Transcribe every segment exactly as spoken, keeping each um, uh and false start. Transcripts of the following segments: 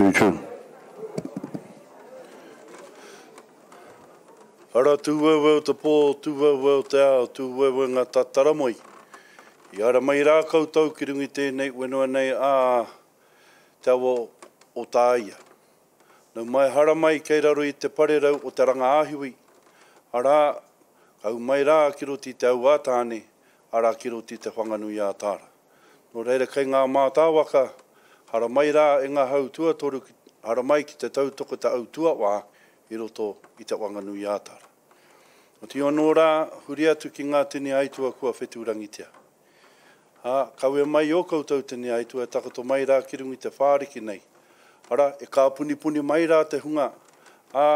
Tū chum. Ara tūweweu te pō, tūweweu te ao, tūweweu ngā tataramoi. I ara mai rā koutou ki rungi tēnei whenua nei a te awa o tā ia. Nau mai hara mai kei raru i te parerau o te rangāhiwi. Ara kau mai rā kiroti te au ātāne, ara kiroti te whanganui ātāra. Nō reira kei ngā mātāwaka, hara mai rā e ngā hautua toru, hara mai ki te tautoko te autua wā, i roto i te wanganui ātāra. O te ono rā, huri atu ki ngā tini aitua kua wheturangitia. Ha, kawe mai o koutou tini aitua, takato mai rā ki rungi te whāriki nei. Ara, e kā punipuni mai rā te hunga, a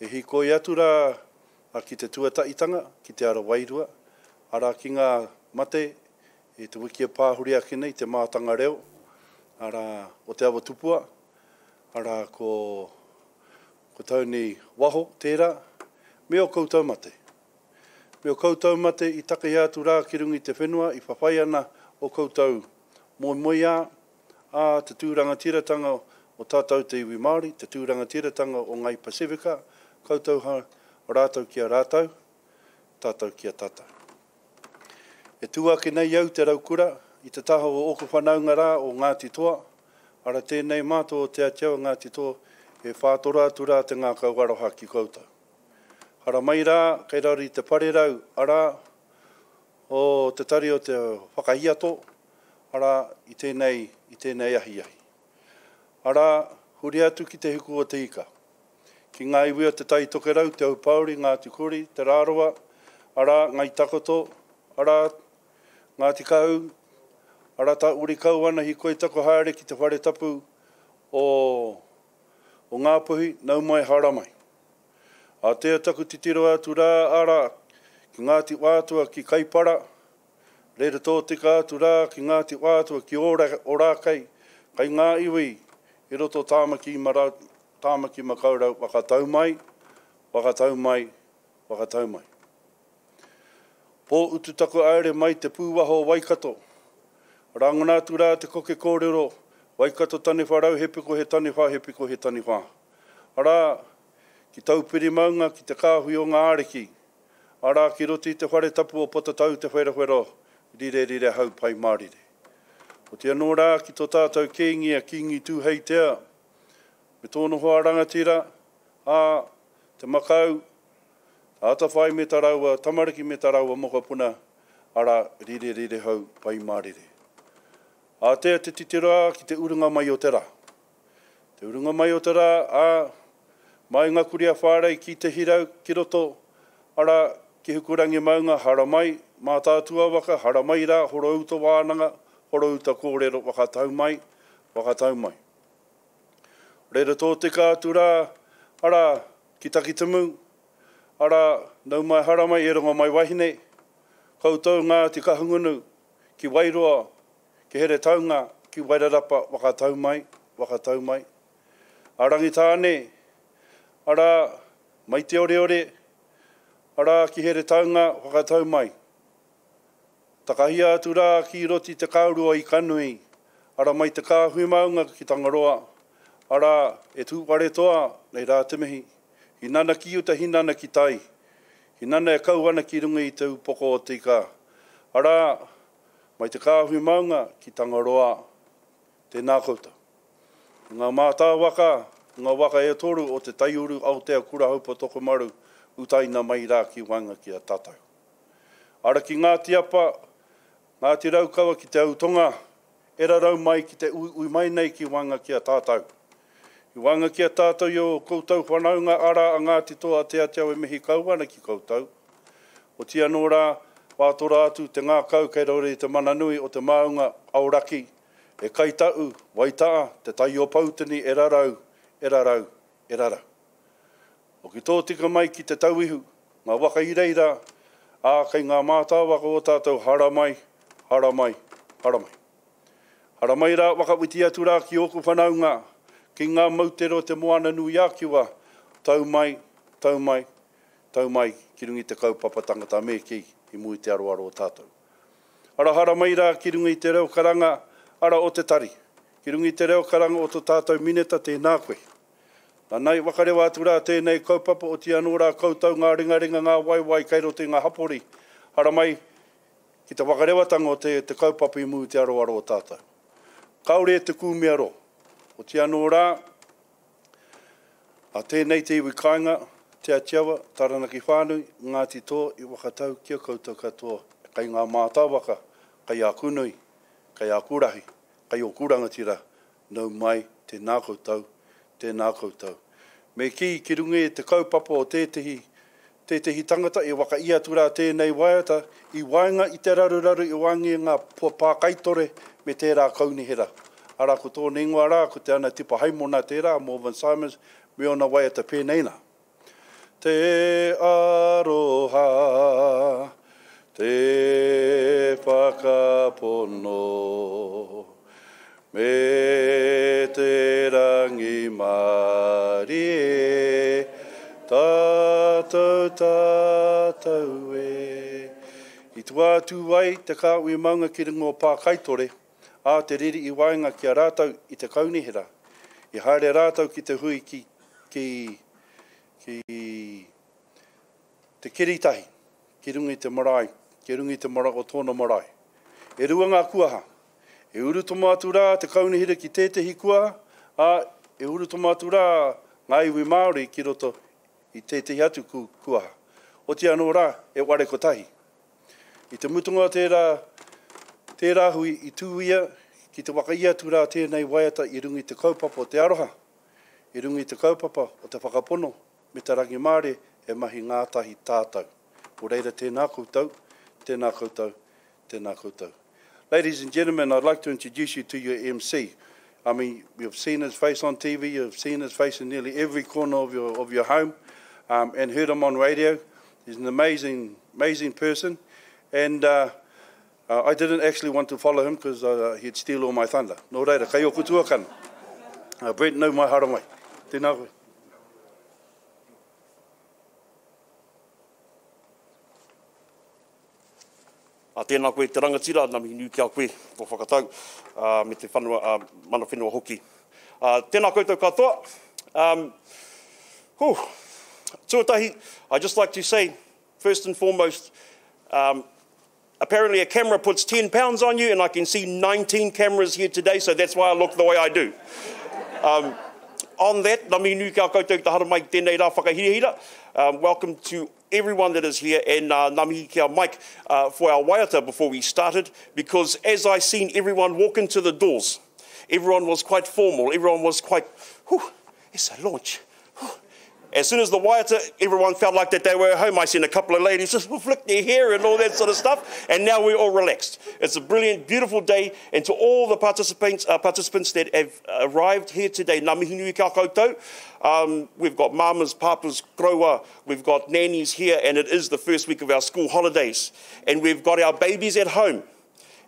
e hikoi atu rā a ki te tuataitanga, ki te ara wairua, ara ki ngā mate, e te wiki e pāhuri ake nei, te mātanga reo, ara o te awa tupua, ara ko... ko tau ni waho, tērā, me o koutou mate. Me o koutou mate i take atu rā ki rungi te whenua, i whawhai ana o koutou moimoia, a te tūrangatiratanga o tātou te iwi Māori, te tūrangatiratanga o ngai Pasefika, koutou rātou kia rātou, tātou kia tātou. E tūake nei au te raukura, i te taho o oko whanaunga rā o Ngāti Toa, ara tēnei mātou o Te Atiawa Ngāti Toa, e whātora atu rā te ngā kauaroha ki koutou. Hara mai rā, kei rari te parerau, ara o te tari o te whakahiato, ara i tēnei, i tēnei ahi ahi. Ara, huri atu ki te hiku o te ika. Ki ngā iwi o te tai tokerau, te aupauri, Ngāti Kuri, te rāroa, ara ngai takoto, ara Ngāti Kau, ara ta uri kau ana hikoi tako haere ki te whare tapu o... o ngā puhi, nau mai haramai. A te taku titiro atu rā ara ki Ngāti Wātua ki Kaipara, reira tō tika atu rā ki Ngāti Wātua ki Orākei, kai ngā iwi i roto tāmaki i makaurau, wakatau mai, wakatau mai, wakatau mai. Pō utu taku aere mai te pūwaho Waikato, rangona atu rā te koke kōrero, Waikato tane wharau, hepiko he tane whā, hepiko he tane whā. Arā, ki tau pirimaunga, ki te kāhui o ngā ariki. Arā, ki roti te whare tapu o pota tau te whera whero, rire rire hau pai mārire. O te anō rā, ki tō tātou kēngia, ki ngi tūhei tea. Me tōno hoa rangatira, ā, te makau, ātawhai me tā raua, tamariki me tā raua mokapuna, arā, rire rire hau pai mārire. A te te titira ki te urunga mai o te rā. Te urunga mai o te rā, a mai ngā kuria whārei ki te hirau, ki roto, ara ki hukurangi maunga haramai, mā tātua waka, haramai rā, horauta wānanga, horauta kōrero, wakatau mai, wakatau mai. Reira tō te kātu rā, ara ki takitimu, ara nau mai haramai, e ronga mai wahine, koutou ngā te Kahungunu, ki Wairoa, ki here taunga, ki Wairarapa, wakatau mai, wakatau mai. A Rangitāne, ara mai te ore ore, ara ki here taunga, wakatau mai. Takahia atu rā ki roti te kaurua i Kanui, ara mai te kāhui maunga ki Tangaroa, ara e tūpare toa, nei rā te mihi. Hinana ki uta, hinana ki tai, hinana e kauana ki runga i te upoko o tika. Ara, mai te kāhui maunga ki Tangaroa, tēnā koutou. Ngā mātā waka, ngā waka e toru o te taiuru Aotearoa haupa tokomaru, utaina mai rā ki wanga ki a tātou. Ara ki Ngāti Apa, Ngāti Raukawa ki te autonga, era rau mai ki te ui mai nei ki wanga ki a tātou. I wanga ki a tātou i o koutou whanaunga ara a Ngāti Toa Te Atiawa mihi kauana ki koutou. O tia nō rā, pātora atu te ngā kau kei raore te mananui o te maunga auraki, e kaitau, waitaa, te tai o pautini e rarau, e rarau, e rarau. O ki tō tika mai ki te tauihu, ngā waka i reira, ā kei ngā mātāwaka o tātou haramai, haramai, haramai. Haramai rā wakawiti atu rā ki oku whanaunga, ki ngā mautero te moana nui ākiwa, tau mai, tau mai, tau mai, ki rungi te kaupapatangata me ki. I mui te aroaro o tātou. Ara hara mai rā ki runga i te reo karanga, ara o te tari, Ki rungi te reo karanga o tō tātou mineta tēnā koe. Nānei wakarewa atu rā tēnei kaupapa o te anō rā koutou ngā ringaringa ngā waiwai kei ro te ngā hapori. Haramai ki te wakarewatanga o te, te kaupapa I mū te aroaro o tātou. Kaore te kūmea ro. O te anō rā, a tēnei te iwi kāinga, Te Atiawa, Taranaki whānui, Ngāti Toa, I Waikato, kia koutou katoa, kai ngā mātāwaka, kai a kunui, kai a kurahi, kai o kurangatira, nau mai, tēnā koutou, tēnā koutou. Me ki ki rungi e te kaupapa o tētehi, tētehi tangata, e waka i atu rā tēnei waiata, I wainga I te raruraru, I waingi ngā pākaitore me tērā kaunihera. Ara ko tōne ingoa rā, ko te ana tipa haimona tērā, Morvan Simons, me ona waiata pēneina. Te aroha, te whakapono, me te rangi marie, tātou tātou e. I tu atu wai te kāui maunga ki ringo pākaitore, a te riri I wainga kia rātau I te kaunihera, I haere rātau ki te hui ki... ki Ki te kiritahi, ki rungi te marae, ki rungi te marae o tōna marae. E rua ngā kuaha, e uru tōma atu rā te kaunihira ki tētehi kuaha, a e uru tōma atu rā ngā iwi Māori ki roto I tētehi atu kuaha. O te anō rā, e ware kotahi. I te mutunga tērā, tērā hui I tūia, ki te waka I atu rā tēnei waiata I rungi te kaupapa o te aroha, I rungi te kaupapa o te whakapono. Me te rangi māre e mahi ngātahi tātou. O reira tēnā koutou, tēnā koutou, tēnā koutou. Ladies and gentlemen, I'd like to introduce you to your M C. I mean, you've seen his face on T V, you've seen his face in nearly every corner of your, of your home, um, and heard him on radio. He's an amazing, amazing person. And uh, uh, I didn't actually want to follow him because uh, he'd steal all my thunder. No reira, kei o kutuakana. Uh, Brent, nau mai haramai. Tēnā koe. A tēnā koe, te rangatira, nā mihi nū kia koe, tō whakatau, uh, me te whanua, uh, mana whenua hoki. Uh, tēnā koutou katoa. Um, whew, tuatahi, I'd just like to say, first and foremost, um, apparently a camera puts ten pounds on you, and I can see nineteen cameras here today, so that's why I look the way I do. Um, on that, nā mihi nū kia koutou, te haramai, tēnei rā whakahirihira. Um, welcome to everyone that is here, and uh, nā mihi kia Mike uh, for our waiata before we started, because as I seen everyone walk into the doors, everyone was quite formal, everyone was quite, whew, it's a launch. Whew. As soon as the waiata, everyone felt like that they were at home. I seen a couple of ladies just flick their hair and all that sort of stuff, and now we're all relaxed. It's a brilliant, beautiful day, and to all the participants uh, participants that have arrived here today, nā mihi nui kia koutou. Um, we've got mamas, papas, grower, we've got nannies here, and it is the first week of our school holidays, and we've got our babies at home.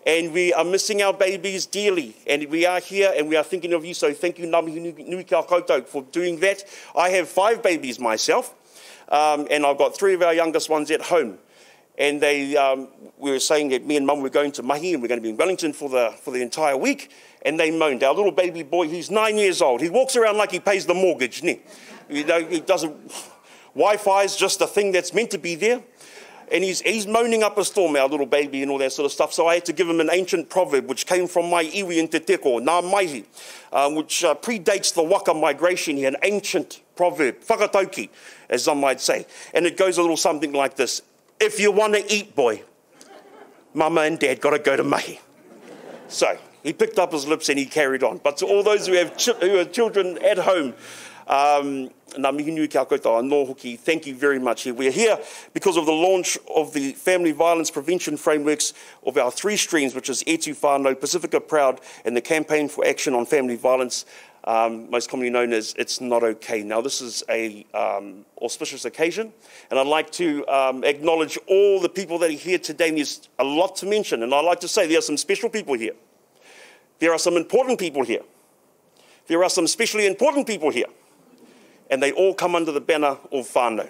And we are missing our babies dearly. And we are here and we are thinking of you. So thank you, Ngāi Mihi Kia Koutou, for doing that. I have five babies myself. Um, and I've got three of our youngest ones at home. And they um, we were saying that me and Mum were going to Mahi and we're going to be in Wellington for the, for the entire week. And they moaned. Our little baby boy, he's nine years old. He walks around like he pays the mortgage. Ne? You know, he doesn't... Wi-Fi is just a thing that's meant to be there. And he's, he's moaning up a storm, our little baby, and all that sort of stuff. So I had to give him an ancient proverb, which came from my iwi in Te Teko, Ngā Maihi, um, which uh, predates the Waka migration here, an ancient proverb, whakatauki, as some might say. And it goes a little something like this. If you want to eat, boy, Mama and Dad got to go to Mahi. So he picked up his lips and he carried on. But to all those who have, chi who have children at home, Um, Ngā mihi nui kia koutou, anō hoki, thank you very much. We're here because of the launch of the family violence prevention frameworks of our three streams, which is E Tū Whānau, Pasefika Proud, and the Campaign for Action on Family Violence, um, most commonly known as It's Not Okay. Now, this is an um, auspicious occasion, and I'd like to um, acknowledge all the people that are here today. There's a lot to mention, and I'd like to say there are some special people here. There are some important people here. There are some specially important people here. And they all come under the banner of whānau.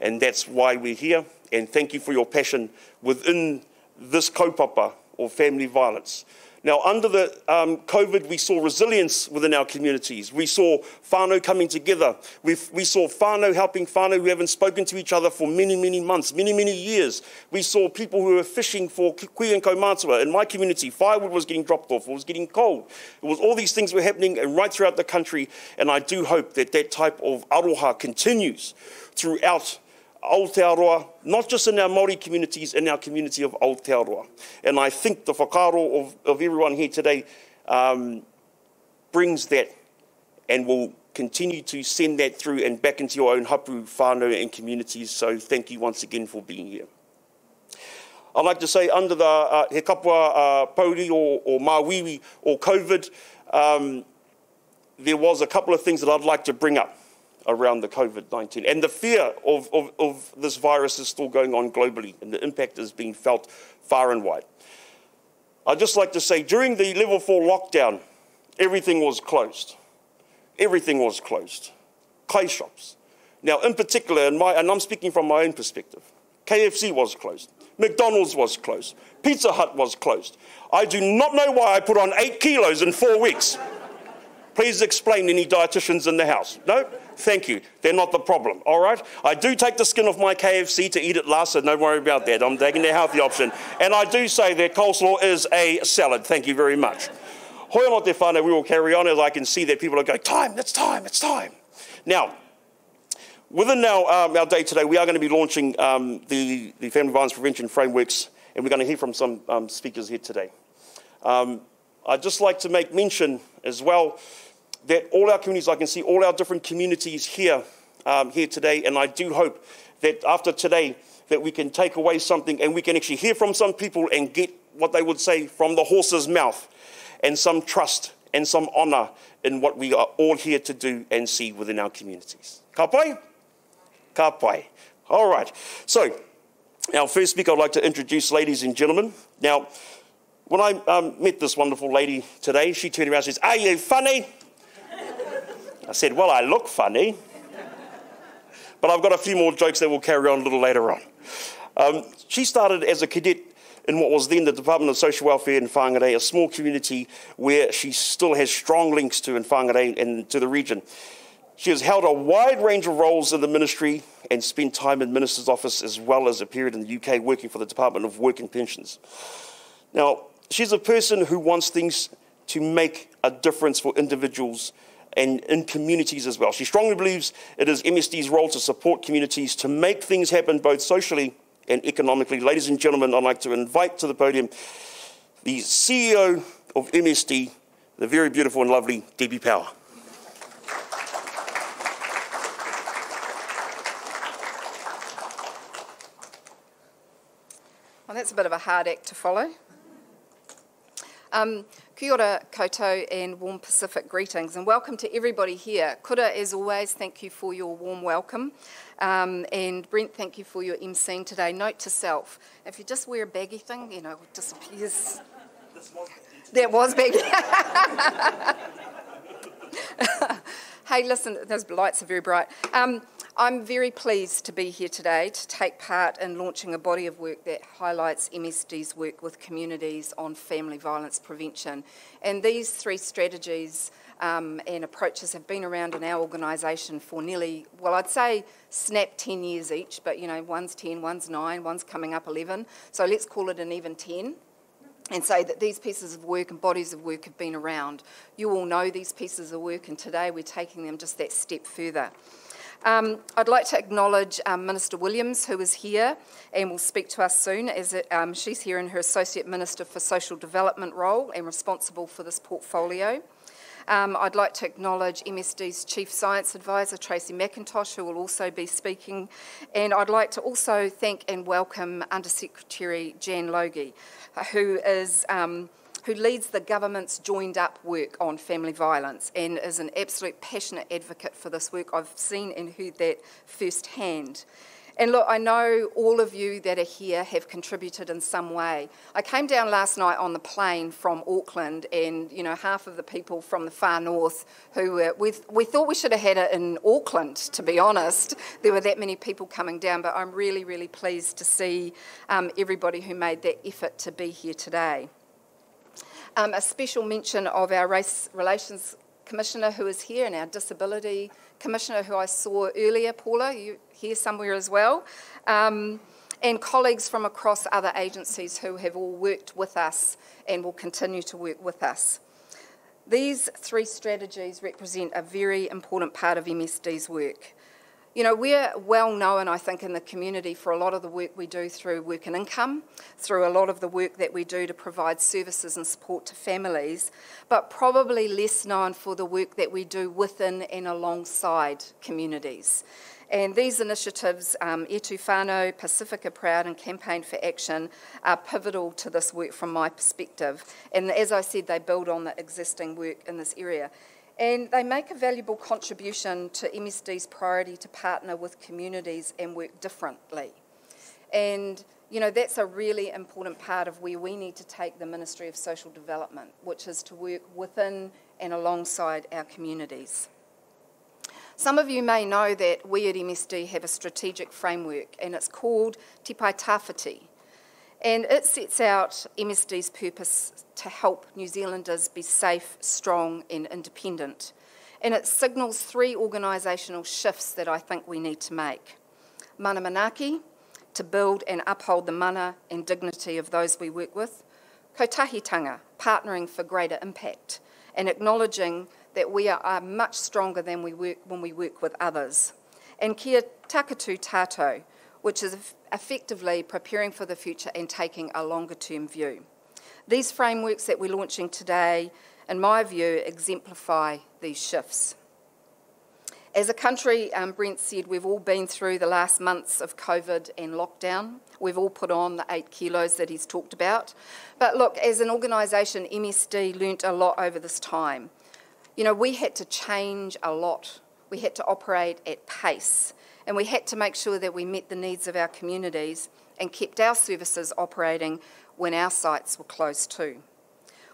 And that's why we're here. And thank you for your passion within this kaupapa of family violence. Now, under the um, COVID, we saw resilience within our communities. We saw whānau coming together. We've, we saw whānau helping whānau who haven't spoken to each other for many, many months, many, many years. We saw people who were fishing for kui and kaumātua. In my community, firewood was getting dropped off, it was getting cold. It was all these things were happening right throughout the country, and I do hope that that type of aroha continues throughout Aotearoa, not just in our Māori communities, in our community of Aotearoa. And I think the whakaaro of, of everyone here today um, brings that and will continue to send that through and back into your own hapu, whānau and communities. So thank you once again for being here. I'd like to say under the uh, he kapua uh, pauri or, or māwiwi or COVID, um, there was a couple of things that I'd like to bring up around the COVID nineteen. And the fear of, of, of this virus is still going on globally, and the impact is being felt far and wide. I'd just like to say, during the level four lockdown, everything was closed. Everything was closed. Clay shops. Now, in particular, in my, and I'm speaking from my own perspective, K F C was closed. McDonald's was closed. Pizza Hut was closed. I do not know why I put on eight kilos in four weeks. Please explain, any dietitians in the house. No, thank you. They're not the problem, all right? I do take the skin off my K F C to eat it last, so don't worry about that. I'm taking the healthy option. And I do say that coleslaw is a salad. Thank you very much. Hoi anō te whānau, we will carry on as I can see that people are going, time, it's time, it's time. Now, within our, um, our day today, we are going to be launching um, the, the Family Violence Prevention Frameworks, and we're going to hear from some um, speakers here today. Um, I'd just like to make mention as well that all our communities, I can see all our different communities here, um, here today, and I do hope that after today that we can take away something and we can actually hear from some people and get what they would say from the horse's mouth, and some trust and some honour in what we are all here to do and see within our communities. Ka pai? Ka pai. All right. So, our first speaker I'd like to introduce, ladies and gentlemen. Now, when I um, met this wonderful lady today, she turned around and says, "Are you funny?" I said, "Well, I look funny." But I've got a few more jokes that we'll carry on a little later on. Um, she started as a cadet in what was then the Department of Social Welfare in Whangarei, a small community where she still has strong links to in Whangarei and to the region. She has held a wide range of roles in the ministry and spent time in Minister's Office, as well as a period in the U K working for the Department of Work and Pensions. Now, she's a person who wants things to make a difference for individuals and in communities as well. She strongly believes it is M S D's role to support communities to make things happen both socially and economically. Ladies and gentlemen, I'd like to invite to the podium the C E O of M S D, the very beautiful and lovely Debbie Power. Well, that's a bit of a hard act to follow. Um, kia ora koutou and warm Pacific greetings, and welcome to everybody here. Kura, as always, thank you for your warm welcome, um, and Brent, thank you for your emceeing today. Note to self, if you just wear a baggy thing, you know, it disappears. That was baggy. Hey, listen, those lights are very bright. Um, I'm very pleased to be here today to take part in launching a body of work that highlights M S D's work with communities on family violence prevention. And these three strategies um, and approaches have been around in our organisation for nearly, well, I'd say snap ten years each, but you know, one's ten, one's nine, one's coming up eleven. So let's call it an even ten. And say that these pieces of work and bodies of work have been around. You all know these pieces of work, and today we're taking them just that step further. Um, I'd like to acknowledge um, Minister Williams, who is here and will speak to us soon, as it, um, she's here in her Associate Minister for Social Development role and responsible for this portfolio. Um, I'd like to acknowledge M S D's Chief Science Advisor, Tracy McIntosh, who will also be speaking. And I'd like to also thank and welcome Undersecretary Jan Logie, who is... Um, who leads the government's joined-up work on family violence and is an absolute passionate advocate for this work. I've seen and heard that firsthand. And look, I know all of you that are here have contributed in some way. I came down last night on the plane from Auckland, and you know, half of the people from the far north who were, we, we thought we should have had it in Auckland, to be honest. There were that many people coming down, but I'm really, really pleased to see um, everybody who made that effort to be here today. Um, a special mention of our Race Relations Commissioner who is here, and our Disability Commissioner who I saw earlier, Paula, you here somewhere as well, um, and colleagues from across other agencies who have all worked with us and will continue to work with us. These three strategies represent a very important part of M S D's work. You know, we're well known, I think, in the community for a lot of the work we do through work and income, through a lot of the work that we do to provide services and support to families, but probably less known for the work that we do within and alongside communities. And these initiatives, um, E Tū Whānau, Pasefika Proud and Campaign for Action, are pivotal to this work from my perspective. And as I said, they build on the existing work in this area. And they make a valuable contribution to M S D's priority to partner with communities and work differently. And, you know, that's a really important part of where we need to take the Ministry of Social Development, which is to work within and alongside our communities. Some of you may know that we at M S D have a strategic framework, and it's called Te Pai Tafati. And it sets out M S D's purpose to help New Zealanders be safe, strong and independent. And it signals three organisational shifts that I think we need to make. Mana Manaaki, to build and uphold the mana and dignity of those we work with. Kotahitanga, partnering for greater impact and acknowledging that we are much stronger than we work when we work with others. And Kia Takatū Tātou, which is effectively preparing for the future and taking a longer-term view. These frameworks that we're launching today, in my view, exemplify these shifts. As a country, um, Brent said, we've all been through the last months of COVID and lockdown. We've all put on the eight kilos that he's talked about. But look, as an organisation, M S D learnt a lot over this time. You know, we had to change a lot. We had to operate at pace. And we had to make sure that we met the needs of our communities and kept our services operating when our sites were closed too.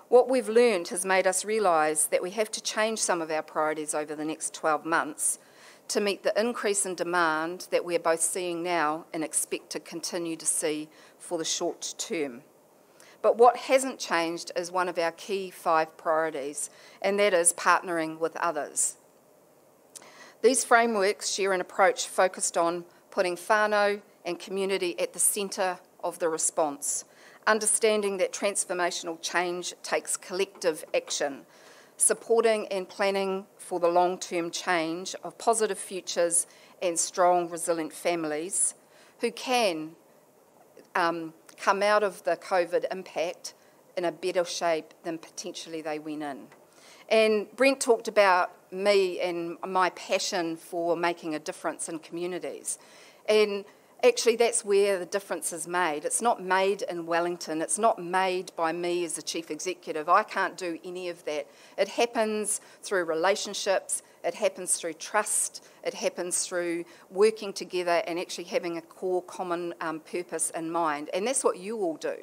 What we've learned has made us realise that we have to change some of our priorities over the next twelve months to meet the increase in demand that we're both seeing now and expect to continue to see for the short term. But what hasn't changed is one of our key five priorities, and that is partnering with others. These frameworks share an approach focused on putting whānau and community at the centre of the response, understanding that transformational change takes collective action, supporting and planning for the long-term change of positive futures and strong, resilient families who can um, come out of the COVID impact in a better shape than potentially they went in. And Brent talked about me and my passion for making a difference in communities. And actually that's where the difference is made. It's not made in Wellington. It's not made by me as the chief executive. I can't do any of that. It happens through relationships. It happens through trust. It happens through working together and actually having a core common um, purpose in mind. And that's what you all do.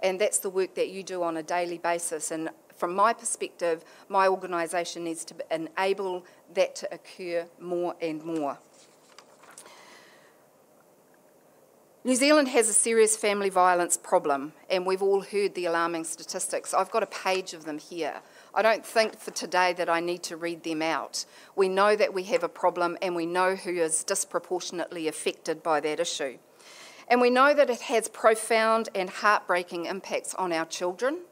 And that's the work that you do on a daily basis. And from my perspective, my organisation needs to enable that to occur more and more. New Zealand has a serious family violence problem, and we've all heard the alarming statistics. I've got a page of them here. I don't think for today that I need to read them out. We know that we have a problem, and we know who is disproportionately affected by that issue. And we know that it has profound and heartbreaking impacts on our children,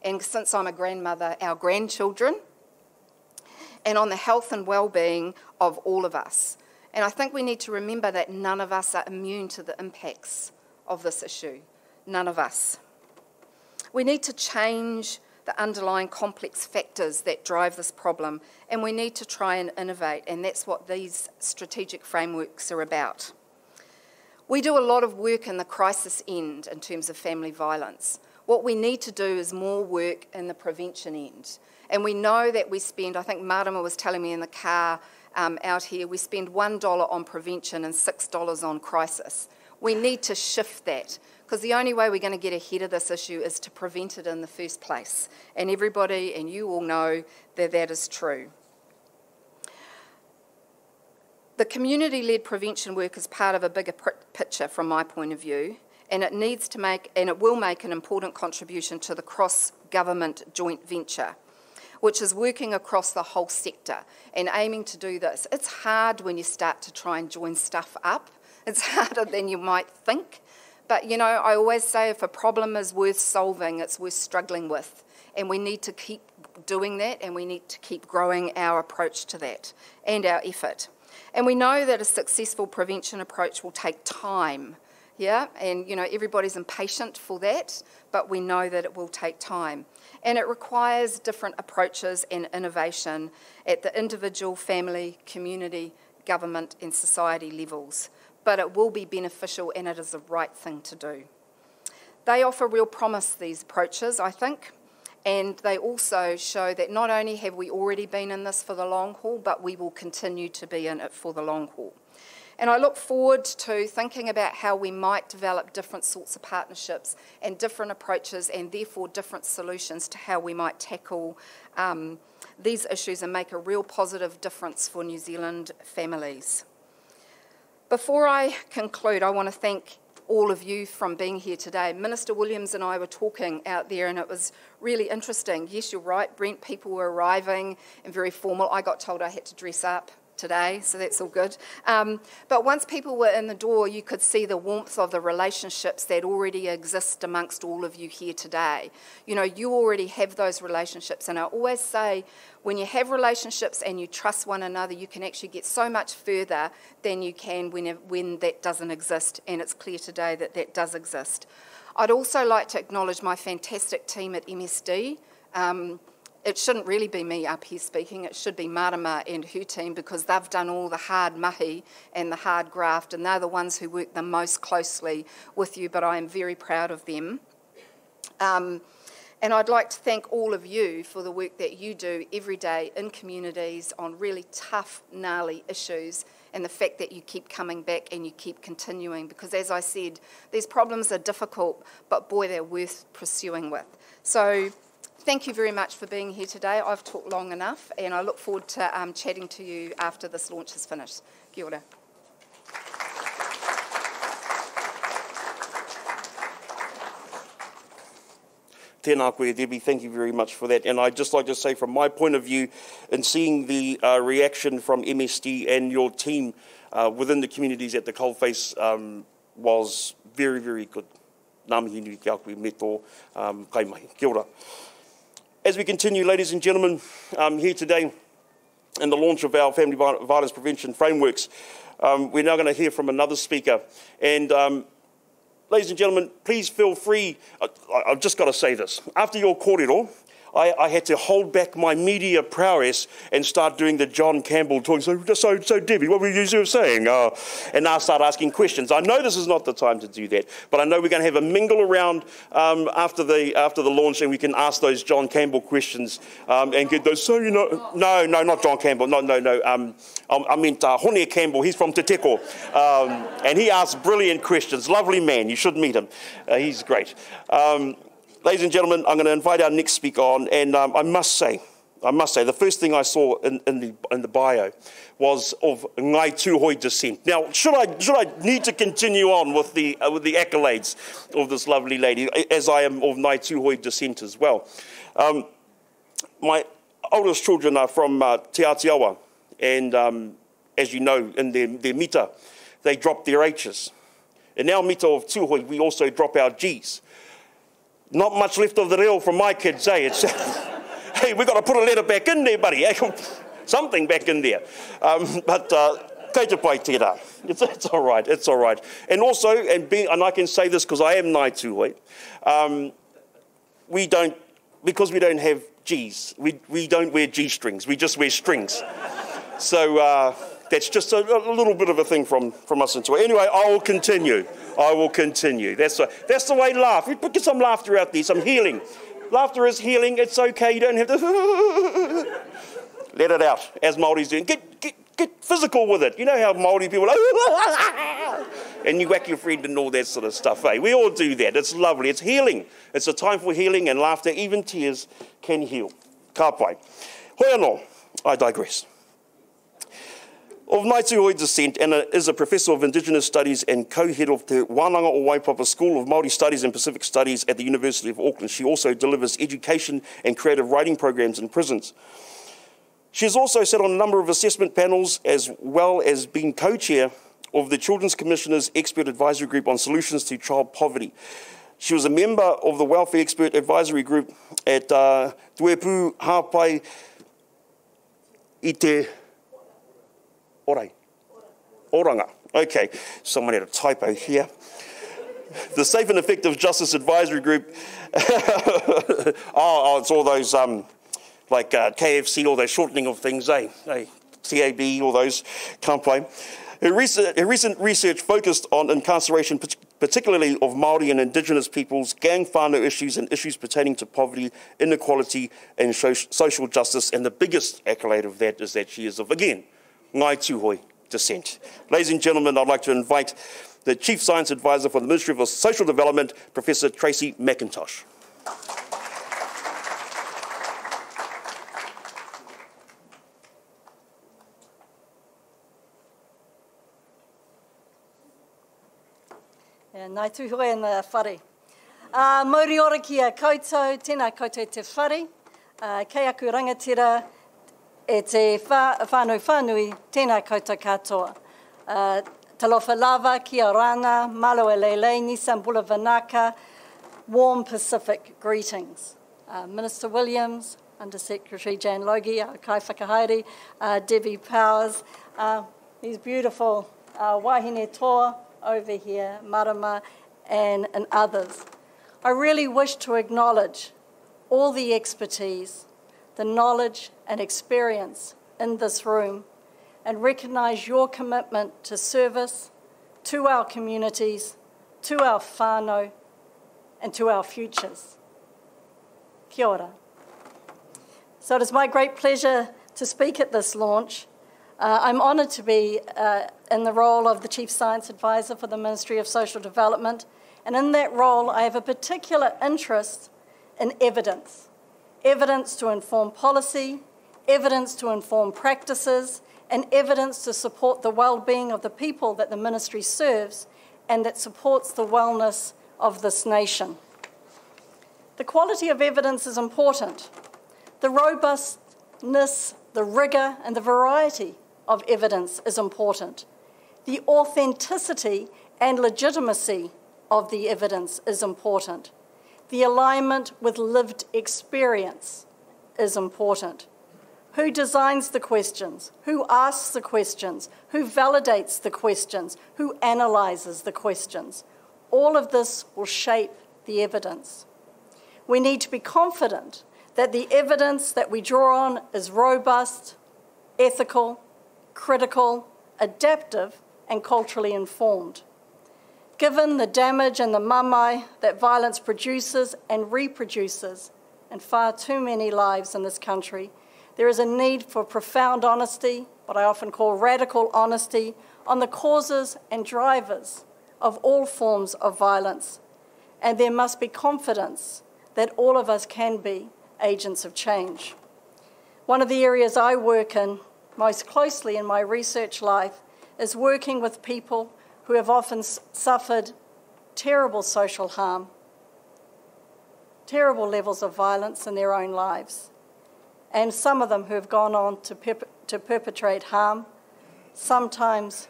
and since I'm a grandmother, our grandchildren, and on the health and well-being of all of us. And I think we need to remember that none of us are immune to the impacts of this issue. None of us. We need to change the underlying complex factors that drive this problem, and we need to try and innovate, and that's what these strategic frameworks are about. We do a lot of work in the crisis end in terms of family violence. What we need to do is more work in the prevention end. And we know that we spend, I think Marama was telling me in the car um, out here, we spend one dollar on prevention and six dollars on crisis. We need to shift that, because the only way we're going to get ahead of this issue is to prevent it in the first place. And everybody and you all know that that is true. The community-led prevention work is part of a bigger picture from my point of view. and it needs to make, and it will make an important contribution to the cross-government joint venture, which is working across the whole sector and aiming to do this. It's hard when you start to try and join stuff up. It's harder than you might think. But, you know, I always say if a problem is worth solving, it's worth struggling with. And we need to keep doing that, and we need to keep growing our approach to that and our effort. And we know that a successful prevention approach will take time. Yeah, and you know, everybody's impatient for that, but we know that it will take time. And it requires different approaches and innovation at the individual, family, community, government and society levels. But it will be beneficial and it is the right thing to do. They offer real promise, these approaches, I think, and they also show that not only have we already been in this for the long haul, but we will continue to be in it for the long haul. And I look forward to thinking about how we might develop different sorts of partnerships and different approaches and therefore different solutions to how we might tackle um, these issues and make a real positive difference for New Zealand families. Before I conclude, I want to thank all of you from being here today. Minister Williams and I were talking out there and it was really interesting. Yes, you're right, Brent, people were arriving and very formal. I got told I had to dress up today, so that's all good. Um, but once people were in the door, you could see the warmth of the relationships that already exist amongst all of you here today. You know, you already have those relationships, and I always say when you have relationships and you trust one another, you can actually get so much further than you can when, when that doesn't exist, and it's clear today that that does exist. I'd also like to acknowledge my fantastic team at M S D. Um, It shouldn't really be me up here speaking, it should be Marama and her team because they've done all the hard mahi and the hard graft and they're the ones who work the most closely with you, but I am very proud of them. Um, and I'd like to thank all of you for the work that you do every day in communities on really tough, gnarly issues and the fact that you keep coming back and you keep continuing because as I said, these problems are difficult, but boy, they're worth pursuing with. So thank you very much for being here today. I've talked long enough and I look forward to um, chatting to you after this launch is finished. Kia ora. Tēnā koe, Debbie, thank you very much for that. And I'd just like to say from my point of view, in seeing the uh, reaction from M S D and your team uh, within the communities at the coalface um, was very, very good. Ngā mihi nui kia koe, me tō um, kaimahi. Kia ora. As we continue, ladies and gentlemen, um, here today in the launch of our Family Violence Prevention Frameworks, um, we're now going to hear from another speaker. And, um, ladies and gentlemen, please feel free. I, I've just got to say this. After your kōrero, I, I had to hold back my media prowess and start doing the John Campbell talking. So, so, so Debbie, what were you saying? Uh, and now start asking questions. I know this is not the time to do that, but I know we're going to have a mingle around um, after the after the launch, and we can ask those John Campbell questions um, and get those. So you know, no, no, not John Campbell. No, no, no. Um, I, I meant uh, Hone Campbell. He's from Te Teko, um, and he asks brilliant questions. Lovely man. You should meet him. Uh, he's great. Um, Ladies and gentlemen, I'm going to invite our next speaker on, and um, I must say, I must say, the first thing I saw in, in, the, in the bio was of Ngāi Tūhoe descent. Now, should I, should I need to continue on with the, uh, with the accolades of this lovely lady, as I am of Ngāi Tūhoe descent as well? Um, my oldest children are from uh, Te Atiawa, and um, as you know, in their, their mita, they drop their H's. In our mita of Tūhoe, we also drop our G's. Not much left of the reel from my kids, eh? It's, hey, we've got to put a letter back in there, buddy. Something back in there. Um, but uh, kei te pai tērā. It's, it's all right, it's all right. And also, and, being, and I can say this because I am Ngāi Tūhoe, um, we don't, because we don't have Gs, we, we don't wear G-strings, we just wear strings. So uh, that's just a, a little bit of a thing from, from us. Into it. Anyway, I will continue. I will continue. That's the, that's the way to laugh. We put some laughter out there, some healing. Laughter is healing. It's okay. You don't have to... Let it out, as Māori's doing. Get, get, get physical with it. You know how Māori people are... and you whack your friend and all that sort of stuff, eh? We all do that. It's lovely. It's healing. It's a time for healing and laughter. Even tears can heal. Ka pai. Hoi anō. I digress. Of Ngāi Tūhoe descent and a, is a Professor of Indigenous Studies and co-head of the Te Wananga o Waipapa School of Māori Studies and Pacific Studies at the University of Auckland. She also delivers education and creative writing programs in prisons. She has also sat on a number of assessment panels as well as being co-chair of the Children's Commissioner's Expert Advisory Group on Solutions to Child Poverty. She was a member of the Welfare Expert Advisory Group at uh, Tuepu Hapai I Te Orei. Oranga. Okay, someone had a typo here. The Safe and Effective Justice Advisory Group. oh, oh, it's all those, um, like uh, K F C, all those shortening of things, eh? Hey, T A B, all those, can't blame. Her recent, her recent research focused on incarceration, particularly of Māori and Indigenous peoples, gang whānau issues and issues pertaining to poverty, inequality and social justice. And the biggest accolade of that is that she is of, again, Ngāi Tūhoe descent. Ladies and gentlemen, I'd like to invite the Chief Science Advisor for the Ministry of Social Development, Professor Tracy McIntosh. Ngāi Tūhoe and the whare. Uh, Mauri ora kia koutou, tēnā koutou te whare. Uh, kei aku rangatira e te whānau whānui, tēnā koutou katoa. Uh, talofa lava, kia rāna, malo e leilei, nisan bula vanaka, warm Pacific greetings. Uh, Minister Williams, Under-Secretary Jan Logie, our kai whakahaere, uh, Debbie Powers, uh, these beautiful uh, wahine toa, over here, Marama and, and others. I really wish to acknowledge all the expertise, the knowledge and experience in this room and recognise your commitment to service, to our communities, to our whānau and to our futures. Kia ora. So it is my great pleasure to speak at this launch. Uh, I'm honoured to be uh, in the role of the Chief Science Advisor for the Ministry of Social Development, and in that role I have a particular interest in evidence. Evidence to inform policy, evidence to inform practices, and evidence to support the well-being of the people that the Ministry serves and that supports the wellness of this nation. The quality of evidence is important. The robustness, the rigour and the variety of evidence is important. The authenticity and legitimacy of the evidence is important. The alignment with lived experience is important. Who designs the questions? Who asks the questions? Who validates the questions? Who analyses the questions? All of this will shape the evidence. We need to be confident that the evidence that we draw on is robust, ethical, critical, adaptive, and culturally informed. Given the damage and the mamae that violence produces and reproduces in far too many lives in this country, there is a need for profound honesty, what I often call radical honesty, on the causes and drivers of all forms of violence. And there must be confidence that all of us can be agents of change. One of the areas I work in most closely in my research life is working with people who have often suffered terrible social harm, terrible levels of violence in their own lives, and some of them who have gone on to, perp to perpetrate harm, sometimes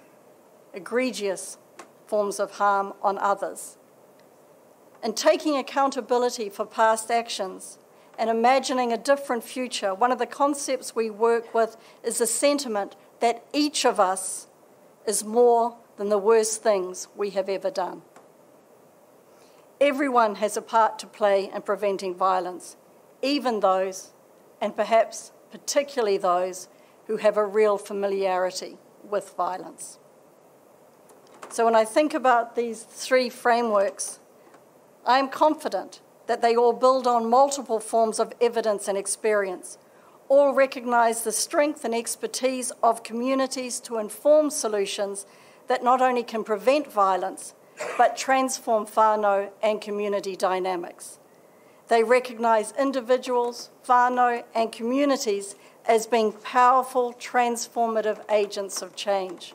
egregious forms of harm on others. And taking accountability for past actions and imagining a different future, one of the concepts we work with is the sentiment that each of us is more than the worst things we have ever done. Everyone has a part to play in preventing violence, even those, and perhaps particularly those, who have a real familiarity with violence. So when I think about these three frameworks, I am confident that they all build on multiple forms of evidence and experience, all recognise the strength and expertise of communities to inform solutions that not only can prevent violence, but transform whānau and community dynamics. They recognise individuals, whānau and communities as being powerful, transformative agents of change.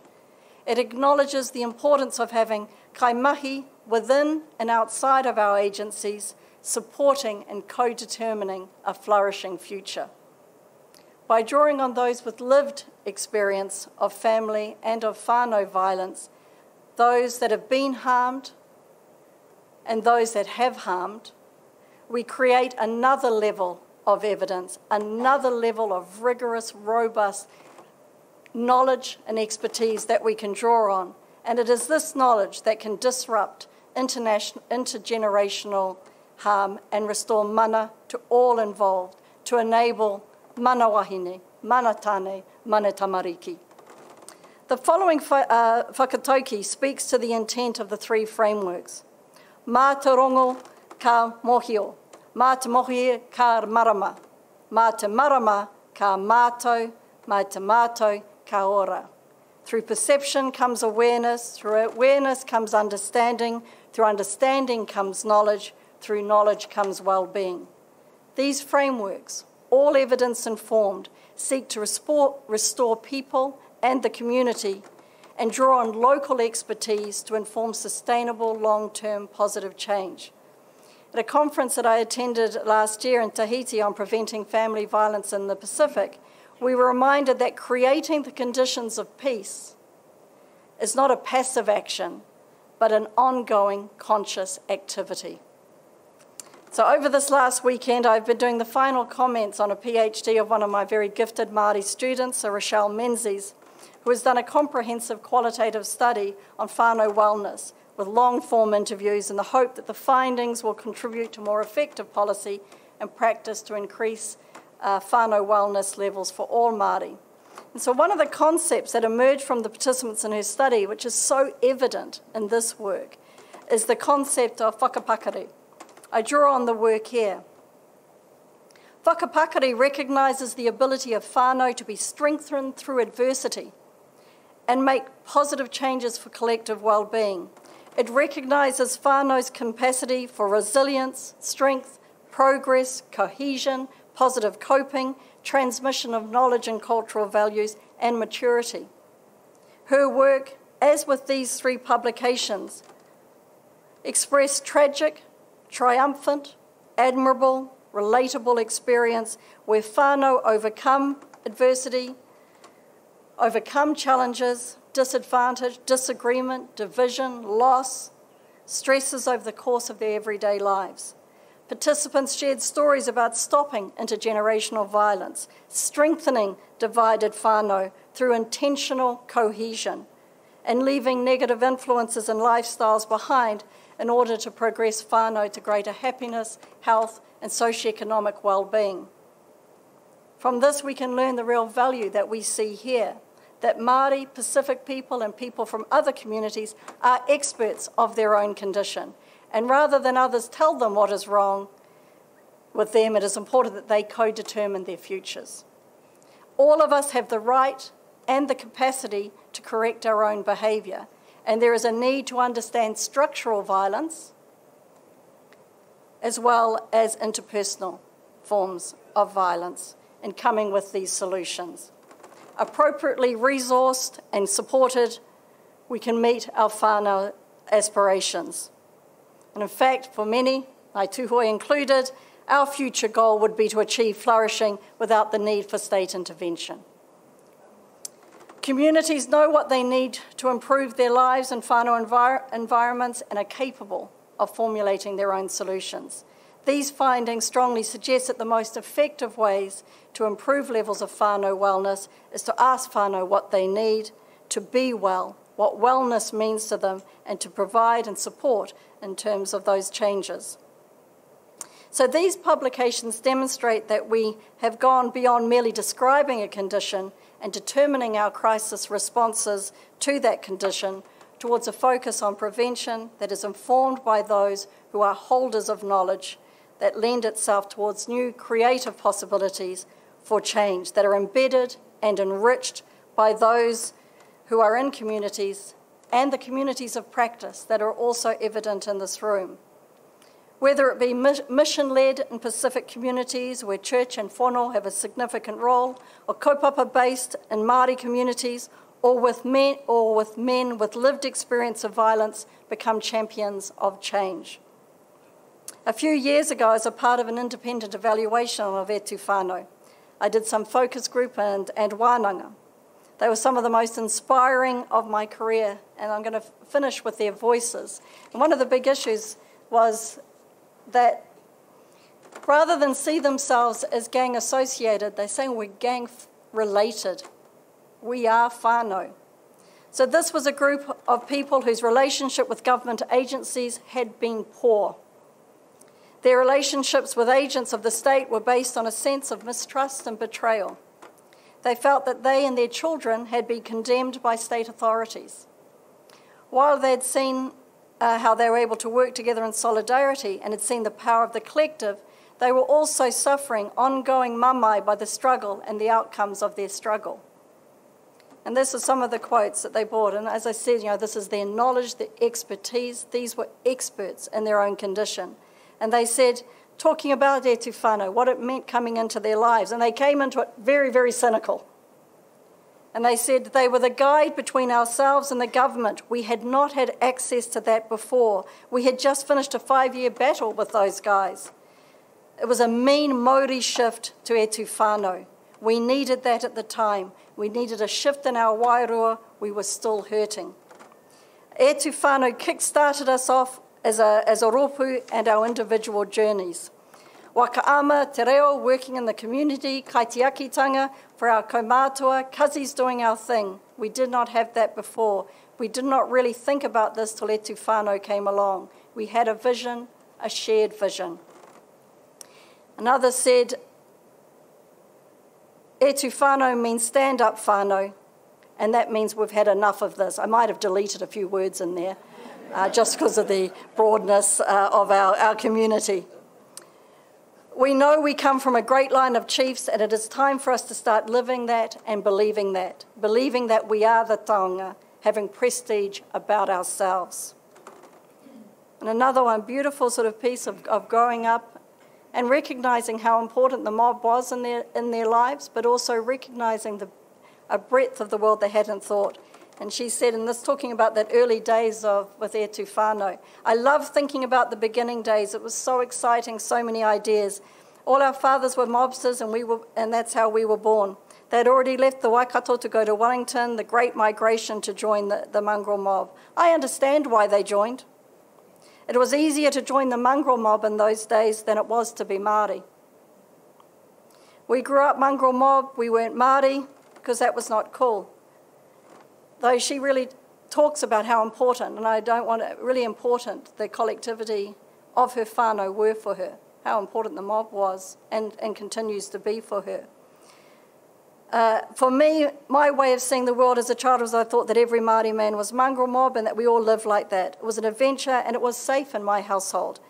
It acknowledges the importance of having kaimahi within and outside of our agencies, supporting and co-determining a flourishing future. By drawing on those with lived experience of family and of whānau violence, those that have been harmed and those that have harmed, we create another level of evidence, another level of rigorous, robust knowledge and expertise that we can draw on. And it is this knowledge that can disrupt international, intergenerational harm and restore mana to all involved, to enable mana wahine, mana tane, mana tamariki. The following uh, whakatauki speaks to the intent of the three frameworks. Mā te rongo ka mōhio, mā te mōhio ka marama, mā te marama ka mātou, mā te mātou ka ora. Through perception comes awareness, through awareness comes understanding, through understanding comes knowledge, through knowledge comes well-being. These frameworks, all evidence-informed, seek to restore, restore people and the community and draw on local expertise to inform sustainable, long-term, positive change. At a conference that I attended last year in Tahiti on preventing family violence in the Pacific, we were reminded that creating the conditions of peace is not a passive action, but an ongoing conscious activity. So over this last weekend, I've been doing the final comments on a PhD of one of my very gifted Māori students, Rochelle Menzies, who has done a comprehensive qualitative study on whānau wellness with long-form interviews in the hope that the findings will contribute to more effective policy and practice to increase Uh, whānau wellness levels for all Māori. And so one of the concepts that emerged from the participants in her study, which is so evident in this work, is the concept of whakapakari. I draw on the work here. Whakapakari recognises the ability of whānau to be strengthened through adversity and make positive changes for collective well-being. It recognises whānau's capacity for resilience, strength, progress, cohesion, positive coping, transmission of knowledge and cultural values, and maturity. Her work, as with these three publications, expressed tragic, triumphant, admirable, relatable experience where whānau overcome adversity, overcome challenges, disadvantage, disagreement, division, loss, stresses over the course of their everyday lives. Participants shared stories about stopping intergenerational violence, strengthening divided whānau through intentional cohesion, and leaving negative influences and lifestyles behind in order to progress whānau to greater happiness, health, and socioeconomic well-being. From this, we can learn the real value that we see here, that Māori, Pacific people, and people from other communities are experts of their own condition. And rather than others tell them what is wrong with them, it is important that they co-determine their futures. All of us have the right and the capacity to correct our own behaviour, and there is a need to understand structural violence as well as interpersonal forms of violence in coming with these solutions. Appropriately resourced and supported, we can meet our whānau aspirations. And in fact, for many, Ngāi Tūhoe included, our future goal would be to achieve flourishing without the need for state intervention. Communities know what they need to improve their lives and whānau envir environments and are capable of formulating their own solutions. These findings strongly suggest that the most effective ways to improve levels of whānau wellness is to ask whānau what they need to be well, what wellness means to them, and to provide and support in terms of those changes. So these publications demonstrate that we have gone beyond merely describing a condition and determining our crisis responses to that condition towards a focus on prevention that is informed by those who are holders of knowledge that lend itself towards new creative possibilities for change that are embedded and enriched by those who are in communities and the communities of practice that are also evident in this room. whether it be mission-led in Pacific communities where church and whānau have a significant role, or kaupapa-based in Māori communities, or with men, or with men with lived experience of violence become champions of change. A few years ago, as a part of an independent evaluation of E Tū Whānau, I did some focus group and, and wānanga. They were some of the most inspiring of my career, and I'm going to finish with their voices. And one of the big issues was that rather than see themselves as gang associated, they're saying we're gang related. We are whānau. So this was a group of people whose relationship with government agencies had been poor. Their relationships with agents of the state were based on a sense of mistrust and betrayal. They felt that they and their children had been condemned by state authorities. While they'd seen uh, how they were able to work together in solidarity and had seen the power of the collective, they were also suffering ongoing mamae by the struggle and the outcomes of their struggle. And this is some of the quotes that they brought. And as I said, you know, this is their knowledge, their expertise. These were experts in their own condition. And they said, talking about E Tū Whānau, what it meant coming into their lives. And they came into it very, very cynical. And they said they were the guide between ourselves and the government. We had not had access to that before. We had just finished a five-year battle with those guys. It was a mean Māori shift to E Tū Whānau. We needed that at the time. We needed a shift in our wairua. We were still hurting. E Tū Whānau kick-started us off As a, as a rōpū and our individual journeys. Wakaama, te reo, working in the community, kaitiakitanga for our kaumātua, kazis doing our thing. We did not have that before. We did not really think about this till E Tū Whānau came along. We had a vision, a shared vision. Another said, E Tū Whānau means stand up whānau, and that means we've had enough of this. I might have deleted a few words in there. Uh, just because of the broadness uh, of our, our community. We know we come from a great line of chiefs, and it is time for us to start living that and believing that, believing that we are the taonga, having prestige about ourselves. And another one, beautiful sort of piece of, of growing up and recognising how important the mob was in their, in their lives, but also recognising the a breadth of the world they hadn't thought. And she said, and this talking about that early days of with E Tū Whānau, I love thinking about the beginning days. It was so exciting, so many ideas. All our fathers were mobsters, and we were, and that's how we were born. They had already left the Waikato to go to Wellington, the Great Migration to join the, the mongrel mob. I understand why they joined. It was easier to join the mongrel mob in those days than it was to be Māori. We grew up mongrel mob. We weren't Māori because that was not cool. Though she really talks about how important, and I don't want it, really important the collectivity of her whānau were for her, how important the mob was and, and continues to be for her. Uh, for me, my way of seeing the world as a child was I thought that every Māori man was mongrel mob and that we all lived like that. It was an adventure and it was safe in my household.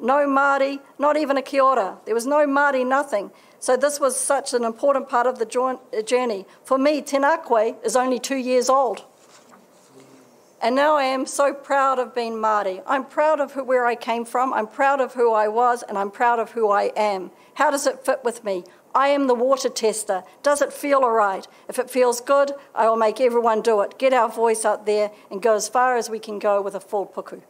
No Māori, not even a kia ora. There was no Māori, nothing. So this was such an important part of the journey. For me, tēnā koe is only two years old. And now I am so proud of being Māori. I'm proud of who, where I came from, I'm proud of who I was, and I'm proud of who I am. How does it fit with me? I am the water tester. Does it feel all right? If it feels good, I will make everyone do it. Get our voice out there and go as far as we can go with a full puku.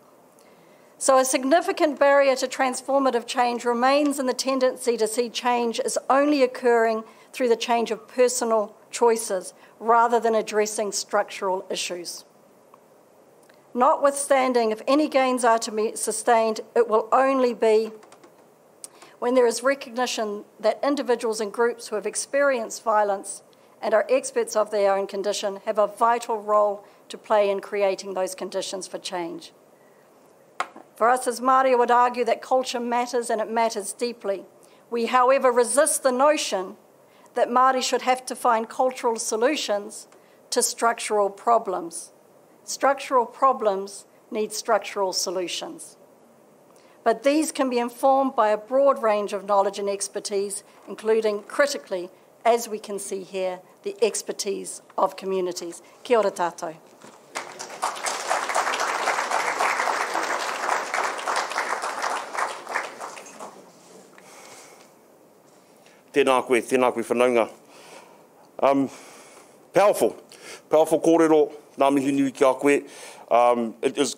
So a significant barrier to transformative change remains in the tendency to see change as only occurring through the change of personal choices rather than addressing structural issues. Notwithstanding, if any gains are to be sustained, it will only be when there is recognition that individuals and groups who have experienced violence and are experts of their own condition have a vital role to play in creating those conditions for change. For us as Māori, I would argue that culture matters and it matters deeply. We, however, resist the notion that Māori should have to find cultural solutions to structural problems. Structural problems need structural solutions. But these can be informed by a broad range of knowledge and expertise, including, critically, as we can see here, the expertise of communities. Kia ora tātou. Tēnā koe, tēnā koe whanaunga. Um, powerful. Powerful kōrero, ngā mihi nui ki a koe. Um, it is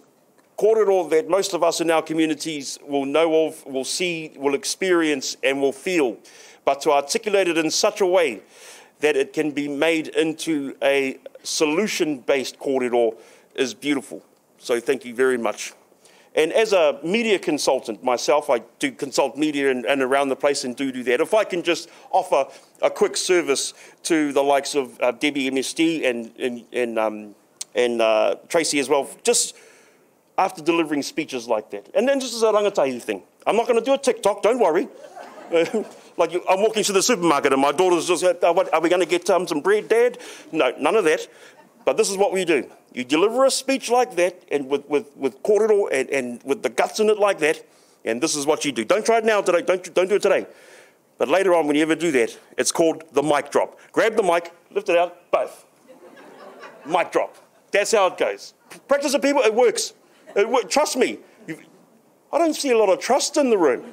kōrero that most of us in our communities will know of, will see, will experience and will feel. But to articulate it in such a way that it can be made into a solution-based kōrero is beautiful. So thank you very much. And as a media consultant myself, I do consult media and, and around the place and do do that. If I can just offer a quick service to the likes of uh, Debbie, M S D, and, and, and, um, and uh, Tracy as well, just after delivering speeches like that. And then just as a rangatahi thing. I'm not going to do a TikTok, don't worry. Like you, I'm walking to the supermarket and my daughter's just, uh, what, are we going to get um, some bread, Dad? No, none of that. But this is what we do. You deliver a speech like that, and with, with, with kōrero and, and with the guts in it like that, and this is what you do. Don't try it now today, don't, don't do it today. But later on, when you ever do that, it's called the mic drop. Grab the mic, lift it out, both. Mic drop. That's how it goes. Practice it, people, it works. It, trust me. You've, I don't see a lot of trust in the room.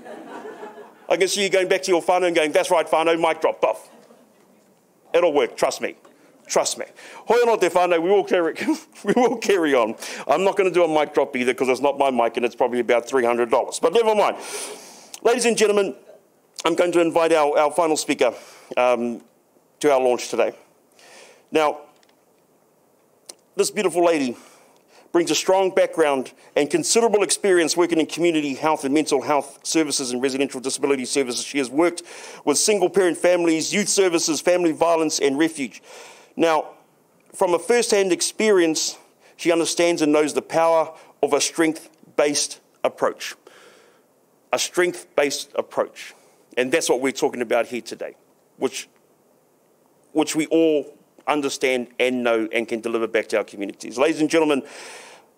I can see you going back to your whānau and going, that's right, whānau, mic drop, both. It'll work, trust me. Trust me. Hoi anō te whānau, we will carry, we will carry on. I'm not going to do a mic drop either because it's not my mic and it's probably about three hundred dollars. But never mind. Ladies and gentlemen, I'm going to invite our, our final speaker um, to our launch today. Now, this beautiful lady brings a strong background and considerable experience working in community health and mental health services and residential disability services. She has worked with single-parent families, youth services, family violence and refuge. Now, from a first-hand experience, she understands and knows the power of a strength-based approach. A strength-based approach. And that's what we're talking about here today, which, which we all understand and know and can deliver back to our communities. Ladies and gentlemen,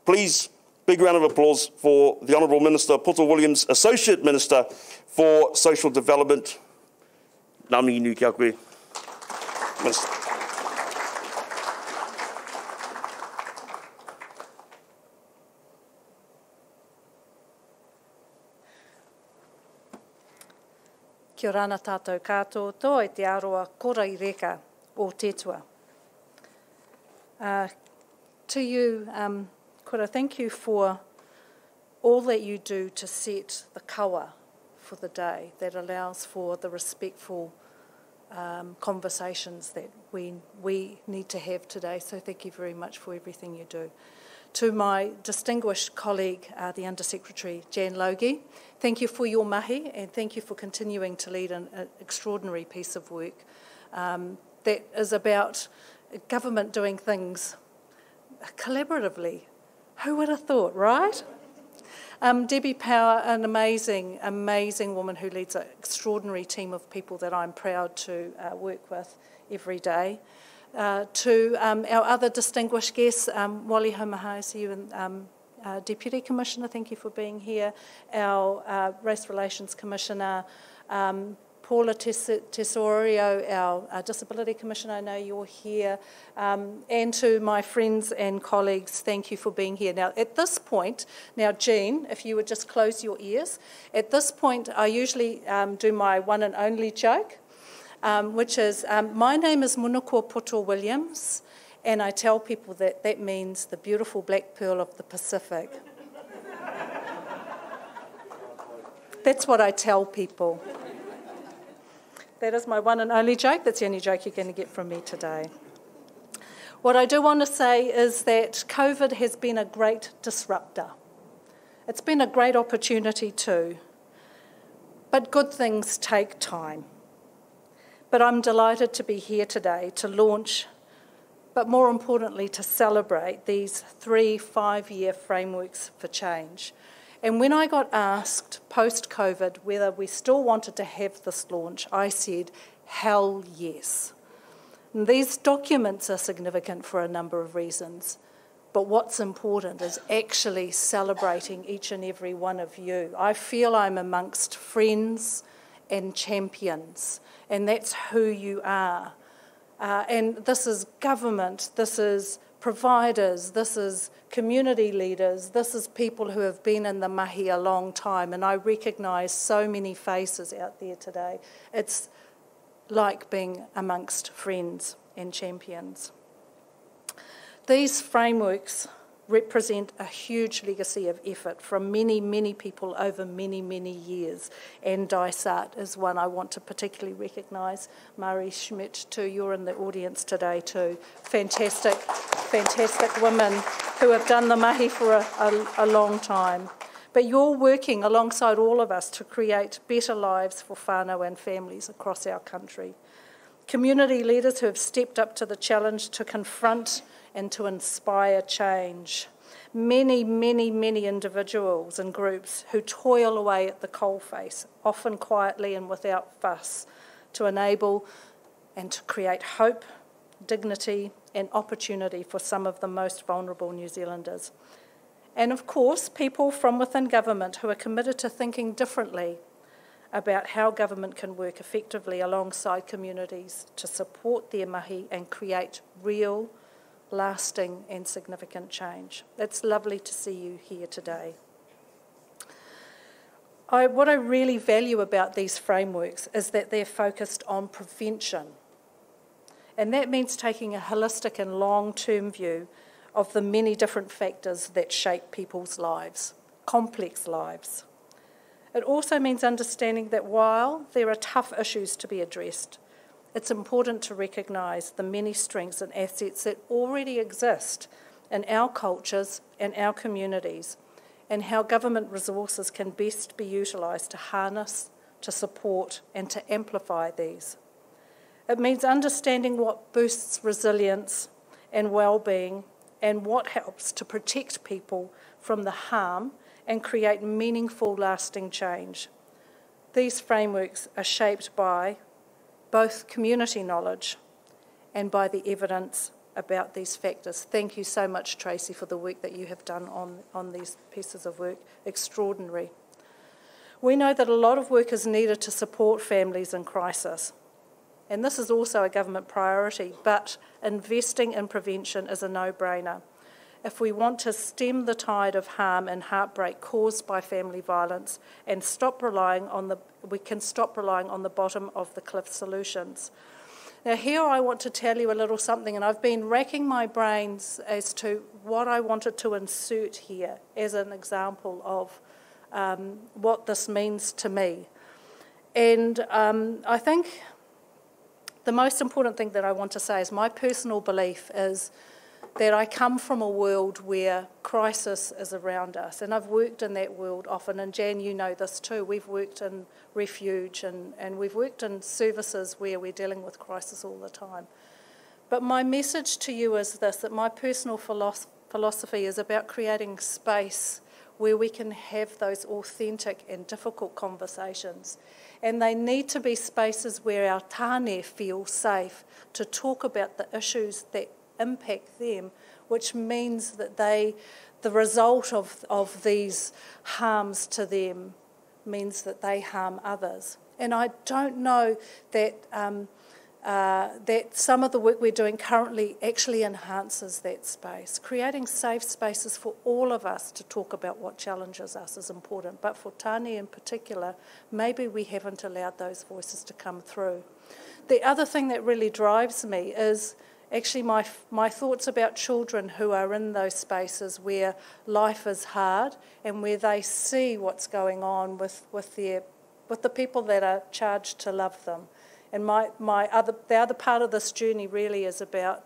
please, big round of applause for the Honourable Minister, Poto Williams, Associate Minister for Social Development. Ngā mihi nui ki a koe. Minister. Kia rāna tātou kātou, tō Aotearoa, kora I reka o te tua. Uh, to you, um, kora, thank you for all that you do to set the kawa for the day that allows for the respectful um, conversations that we, we need to have today. So thank you very much for everything you do. To my distinguished colleague, uh, the Undersecretary, Jan Logie, thank you for your mahi and thank you for continuing to lead an, an extraordinary piece of work um, that is about government doing things collaboratively. Who would have thought, right? Um, Debbie Power, an amazing, amazing woman who leads an extraordinary team of people that I'm proud to uh, work with every day. Uh, to um, our other distinguished guests, um, Wally Haumahai, see you, and um, uh, Deputy Commissioner, thank you for being here, our uh, Race Relations Commissioner, um, Paula Tes Tesorio, our uh, Disability Commissioner, I know you're here, um, and to my friends and colleagues, thank you for being here. Now, at this point, now, Jean, if you would just close your ears, at this point, I usually um, do my one and only joke, Um, which is, um, my name is Munoko Poto Williams, and I tell people that that means the beautiful black pearl of the Pacific. That's what I tell people. That is my one and only joke. That's the only joke you're going to get from me today. What I do want to say is that COVID has been a great disruptor. It's been a great opportunity too. But good things take time. But I'm delighted to be here today to launch, but more importantly, to celebrate these three five-year frameworks for change. And when I got asked post-COVID whether we still wanted to have this launch, I said, hell yes. And these documents are significant for a number of reasons, but what's important is actually celebrating each and every one of you. I feel I'm amongst friends and champions. And that's who you are. Uh, and this is government, this is providers, this is community leaders, this is people who have been in the mahi a long time, and I recognise so many faces out there today. It's like being amongst friends and champions. These frameworks represent a huge legacy of effort from many, many people over many, many years. And DISART is one I want to particularly recognise. Marie Schmidt, too, you're in the audience today, too. Fantastic, fantastic women who have done the mahi for a, a, a long time. But you're working alongside all of us to create better lives for whānau and families across our country. Community leaders who have stepped up to the challenge to confront and to inspire change. Many, many, many individuals and groups who toil away at the coalface, often quietly and without fuss, to enable and to create hope, dignity and opportunity for some of the most vulnerable New Zealanders. And of course, people from within government who are committed to thinking differently about how government can work effectively alongside communities to support their mahi and create real, lasting and significant change. It's lovely to see you here today. I, what I really value about these frameworks is that they're focused on prevention. And that means taking a holistic and long-term view of the many different factors that shape people's lives, complex lives. It also means understanding that while there are tough issues to be addressed, it's important to recognise the many strengths and assets that already exist in our cultures and our communities, and how government resources can best be utilised to harness, to support and to amplify these. It means understanding what boosts resilience and well-being and what helps to protect people from the harm and create meaningful, lasting change. These frameworks are shaped by both community knowledge and by the evidence about these factors. Thank you so much, Tracy, for the work that you have done on, on these pieces of work. Extraordinary. We know that a lot of work is needed to support families in crisis, and this is also a government priority, but investing in prevention is a no-brainer. If we want to stem the tide of harm and heartbreak caused by family violence and stop relying on the, we can stop relying on the bottom of the cliff solutions. Now here I want to tell you a little something, and I've been racking my brains as to what I wanted to insert here as an example of um, what this means to me. And um, I think the most important thing that I want to say is my personal belief is that I come from a world where crisis is around us, and I've worked in that world often, and Jan, you know this too. We've worked in refuge and, and we've worked in services where we're dealing with crisis all the time. But my message to you is this, that my personal philosophy is about creating space where we can have those authentic and difficult conversations. And they need to be spaces where our tāne feel safe to talk about the issues that impact them, which means that they, the result of, of these harms to them means that they harm others. And I don't know that, um, uh, that some of the work we're doing currently actually enhances that space. Creating safe spaces for all of us to talk about what challenges us is important, but for tāne in particular, maybe we haven't allowed those voices to come through. The other thing that really drives me is actually my, my thoughts about children who are in those spaces where life is hard and where they see what's going on with, with, their, with the people that are charged to love them. And my, my other, the other part of this journey really is about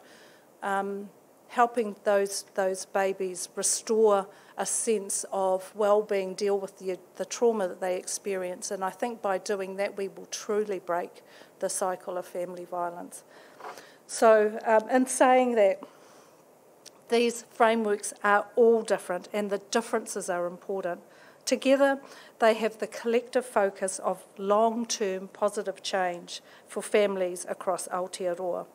um, helping those, those babies restore a sense of well-being, deal with the, the trauma that they experience. And I think by doing that, we will truly break the cycle of family violence. So um, in saying that, these frameworks are all different and the differences are important. Together, they have the collective focus of long-term positive change for families across Aotearoa.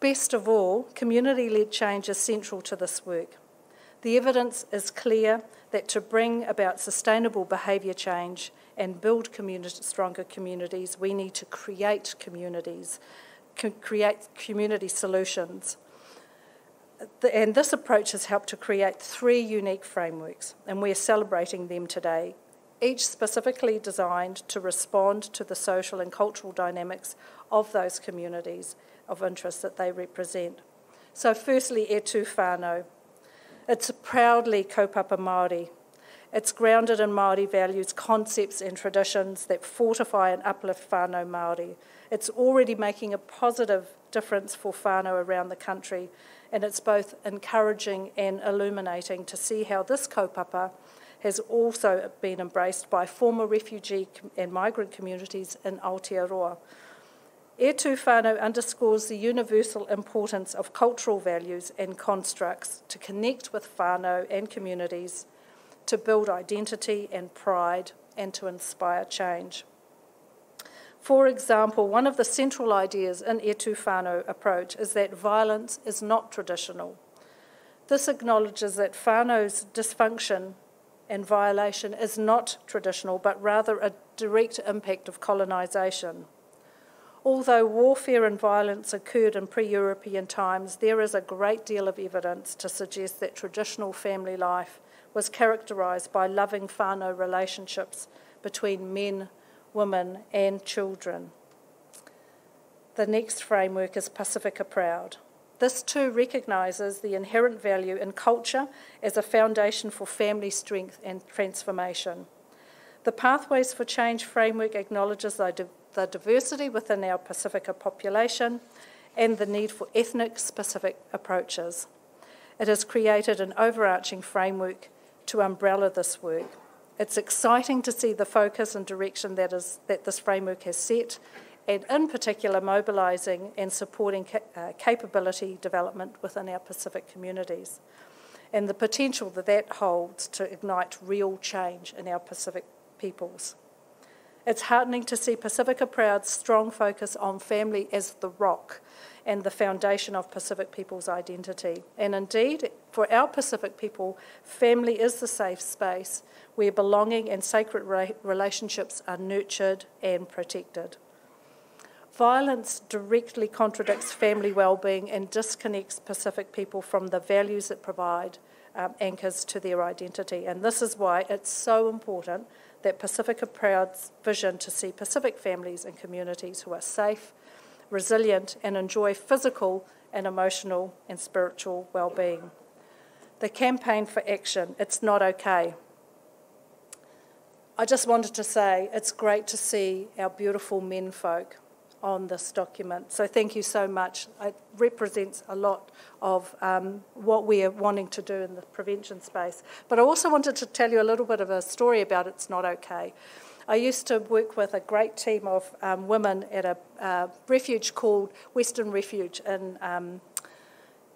Best of all, community-led change is central to this work. The evidence is clear that to bring about sustainable behaviour change and build community, stronger communities, we need to create communities. Can create community solutions. And this approach has helped to create three unique frameworks, and we're celebrating them today. each specifically designed to respond to the social and cultural dynamics of those communities of interest that they represent. So firstly, E Tū Whānau. It's proudly kaupapa Māori. It's grounded in Māori values, concepts and traditions that fortify and uplift whānau Māori. It's already making a positive difference for whānau around the country, and it's both encouraging and illuminating to see how this kaupapa has also been embraced by former refugee and migrant communities in Aotearoa. E Tū Whānau underscores the universal importance of cultural values and constructs to connect with whānau and communities, to build identity and pride, and to inspire change. For example, one of the central ideas in E Tū Whānau approach is that violence is not traditional. This acknowledges that whānau's dysfunction and violation is not traditional, but rather a direct impact of colonisation. Although warfare and violence occurred in pre-European times, there is a great deal of evidence to suggest that traditional family life was characterised by loving whānau relationships between men, women and children. The next framework is Pasefika Proud. This too recognises the inherent value in culture as a foundation for family strength and transformation. The Pathways for Change framework acknowledges the the diversity within our Pasifika population and the need for ethnic-specific approaches. It has created an overarching framework to umbrella this work. It's exciting to see the focus and direction that, is, that this framework has set, and in particular mobilising and supporting ca uh, capability development within our Pacific communities, and the potential that that holds to ignite real change in our Pacific peoples. It's heartening to see Pasefika Proud's strong focus on family as the rock and the foundation of Pacific people's identity. And indeed, for our Pacific people, family is the safe space where belonging and sacred relationships are nurtured and protected. Violence directly contradicts family well-being and disconnects Pacific people from the values that provide um, anchors to their identity. And this is why it's so important that Pasefika Proud's vision to see Pacific families and communities who are safe, resilient, and enjoy physical and emotional and spiritual well-being. The campaign for action, It's Not Okay. I just wanted to say it's great to see our beautiful menfolk on this document. So thank you so much. It represents a lot of um, what we are wanting to do in the prevention space. But I also wanted to tell you a little bit of a story about It's Not Okay. I used to work with a great team of um, women at a uh, refuge called Western Refuge in um,